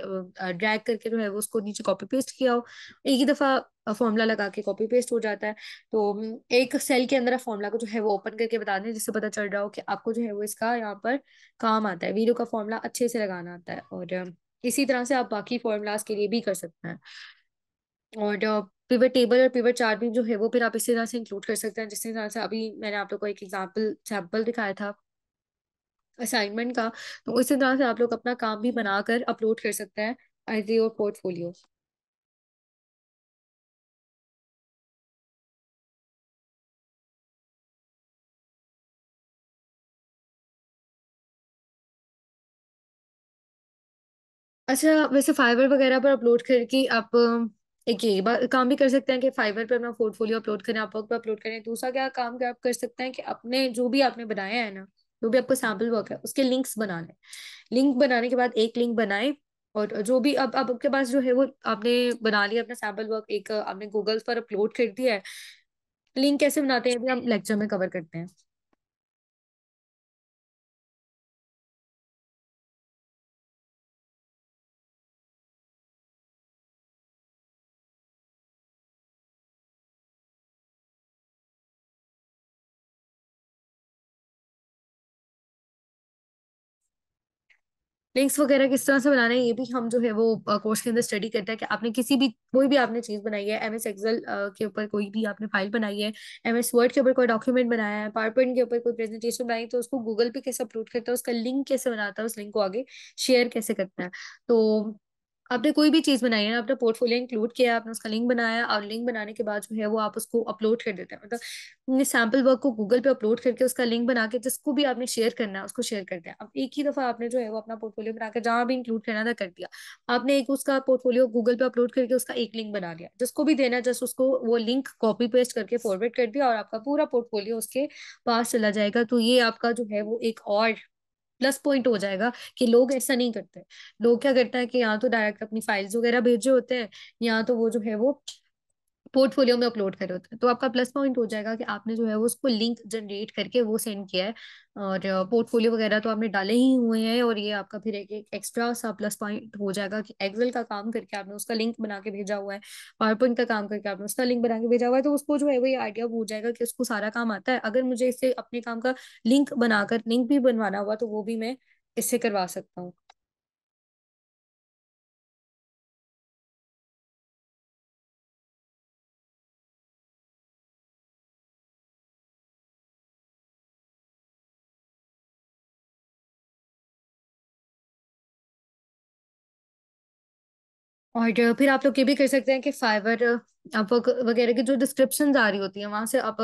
ड्रैग करके जो है वो उसको नीचे कॉपी पेस्ट किया हो। एक ही दफा फॉर्मूला लगा के कॉपी पेस्ट हो जाता है, तो एक सेल के अंदर आप फॉर्मूला को जो है वो ओपन करके बता दें जिससे पता चल रहा हो कि आपको जो है वो इसका यहाँ पर काम आता है। वी लुकअप फॉर्मूला अच्छे से लगाना आता है और इसी तरह से आप बाकी फॉर्मूलाज के लिए भी कर सकते हैं। और पिवट टेबल और पिवट चार्ट भी जो है वो फिर आप इसी तरह से इंक्लूड कर सकते हैं। जिस तरह से अभी मैंने आप लोग को एक एग्जांपल सैंपल दिखाया था असाइनमेंट का, तो इसी तरह से आप लोग अपना काम भी बनाकर अपलोड कर सकते हैं एज योर पोर्टफोलियो। अच्छा, वैसे फाइवर वगैरह पर अपलोड करके आप एक ये बार काम भी कर सकते हैं कि फाइवर पर अपना पोर्टफोलियो अपलोड करें, अपवर्क पर अपलोड करें। दूसरा क्या काम क्या आप कर सकते हैं कि अपने जो भी आपने बनाया है ना, जो भी आपका सैम्पल वर्क है उसके लिंक्स बना लें। लिंक बनाने के बाद एक लिंक बनाएं और जो भी अब आप, आपके पास जो है वो आपने बना लिया अपना सैम्पल वर्क, एक आपने गूगल पर अपलोड कर दिया है। लिंक कैसे बनाते हैं हम लेक्चर में कवर करते हैं। लिंक्स वगैरह किस तरह से बनाने हैं ये भी हम जो है वो कोर्स के अंदर स्टडी करते हैं कि आपने किसी भी कोई भी आपने चीज बनाई है, एमएस एक्सेल के ऊपर कोई भी आपने फाइल बनाई है, एमएस वर्ड के ऊपर कोई डॉक्यूमेंट बनाया है, पावरपॉइंट के ऊपर कोई प्रेजेंटेशन बनाई, तो उसको गूगल पे कैसे अपलोड करता है, उसका लिंक कैसे बनाता है, उस लिंक को आगे शेयर कैसे करता है। तो आपने कोई भी चीज बनाई है, आपने पोर्टफोलियो इंक्लूड किया, आपने उसका लिंक बनाया और लिंक बनाने के बाद जो है वो आप उसको अपलोड कर देते हैं, मतलब अपने सैम्पल वर्क को गूगल पे अपलोड करके उसका लिंक बना के जिसको भी आपने शेयर करना है उसको शेयर करते हैं। अब एक ही दफा आपने जो है वो अपना पोर्टफोलियो बनाकर जहाँ भी इंक्लूड करना था कर दिया, आपने एक उसका पोर्टफोलियो गूगल पे अपलोड करके उसका एक लिंक बना दिया, जिसको भी देना जस्ट उसको वो लिंक कॉपी पेस्ट करके फॉरवर्ड कर दिया और आपका पूरा पोर्टफोलियो उसके पास चला जाएगा। तो ये आपका जो है वो एक और प्लस पॉइंट हो जाएगा कि लोग ऐसा नहीं करते। लोग क्या करते हैं कि या तो डायरेक्ट अपनी फाइल्स वगैरह भेजे होते हैं या तो वो जो है वो पोर्टफोलियो में अपलोड करे होते हैं। तो आपका प्लस पॉइंट हो जाएगा कि आपने जो है वो उसको लिंक जनरेट करके वो सेंड किया है और पोर्टफोलियो वगैरह तो आपने डाले ही हुए हैं, और ये आपका फिर एक, एक एक्स्ट्रा सा प्लस पॉइंट हो जाएगा कि एक्सेल का काम करके आपने उसका लिंक बना के भेजा हुआ है, पावरपॉइंट का काम करके आपने उसका लिंक बना के भेजा हुआ है। तो उसको जो है वो ये आइडिया हो जाएगा कि उसको सारा काम आता है, अगर मुझे इससे अपने काम का लिंक बनाकर लिंक भी बनवाना हुआ तो वो भी मैं इससे करवा सकता हूँ। और फिर आप लोग ये भी कर सकते हैं कि फाइवर अपवर्क वगैरह की जो डिस्क्रिप्शन आ रही होती है वहां से आप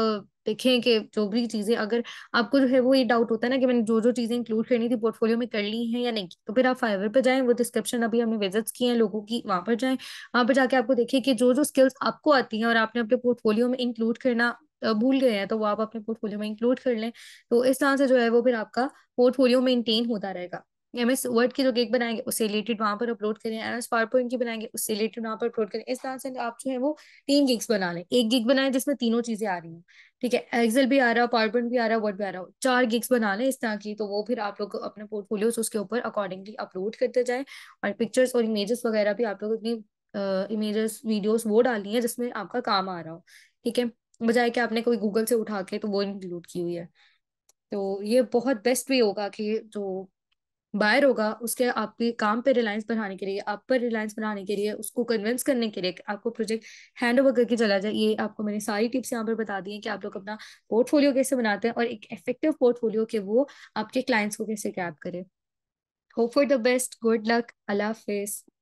देखें कि जो भी चीजें, अगर आपको जो है वो ये डाउट होता है ना कि मैंने जो जो चीजें इंक्लूड करनी थी पोर्टफोलियो में कर ली हैं या नहीं, तो फिर आप फाइवर पे जाएं, वो डिस्क्रिप्शन अभी हमने विजिट्स किए हैं लोगों की, वहां पर जाएं, वहां पर जाके आपको देखिए कि जो जो स्किल्स आपको आती हैं और आपने अपने पोर्टफोलियो में इंक्लूड करना भूल गए हैं तो वो आप अपने पोर्टफोलियो में इंक्लूड कर लें। तो इस तरह से जो है वो फिर आपका पोर्टफोलियो मेंटेन होता रहेगा। एमएस वर्ड की जो गेक बनाएंगे उससे रिलेटेड वहां पर अपलोड करें, एमएस पावरपॉइंट की बनाएंगे उससे रिलेटेड वहां पर अपलोड करें। इस तरह से आप जो है वो तीन गिग्स बना लें, एक गिग बनाएं जिसमें तीनों चीजें आ रही हैं, ठीक है, एक्सेल भी आ रहा हो, पावरपॉइंट भी आ रहा हो, वर्ड भी आ रहा हो, चार गिग्स बना लें इस तरह की। तो वो फिर आप लोग अपने पोर्टफोलियोज उसके ऊपर अकॉर्डिंगली अपलोड करते जाए। और पिक्चर्स और इमेजेस वगैरह भी आप लोग अपनी इमेजेस वीडियोज वो डालनी है जिसमें आपका काम आ रहा हो, ठीक है, बजाय कि आपने कोई गूगल से उठा के तो वो इंक्लूड की हुई है। तो ये बहुत बेस्ट वे होगा कि जो बायर होगा उसके आपके काम पे रिलायंस बढ़ाने के लिए, आप पर रिलायंस बनाने के लिए, उसको कन्विंस करने के लिए आपको प्रोजेक्ट हैंड ओवर करके चला जाए। ये आपको मैंने सारी टिप्स यहाँ पर बता दी हैं कि आप लोग अपना पोर्टफोलियो कैसे बनाते हैं और एक इफेक्टिव पोर्टफोलियो के वो आपके क्लाइंट्स को कैसे ग्रैब करें। Hope for the best, good luck, अल्लाह हाफिज़।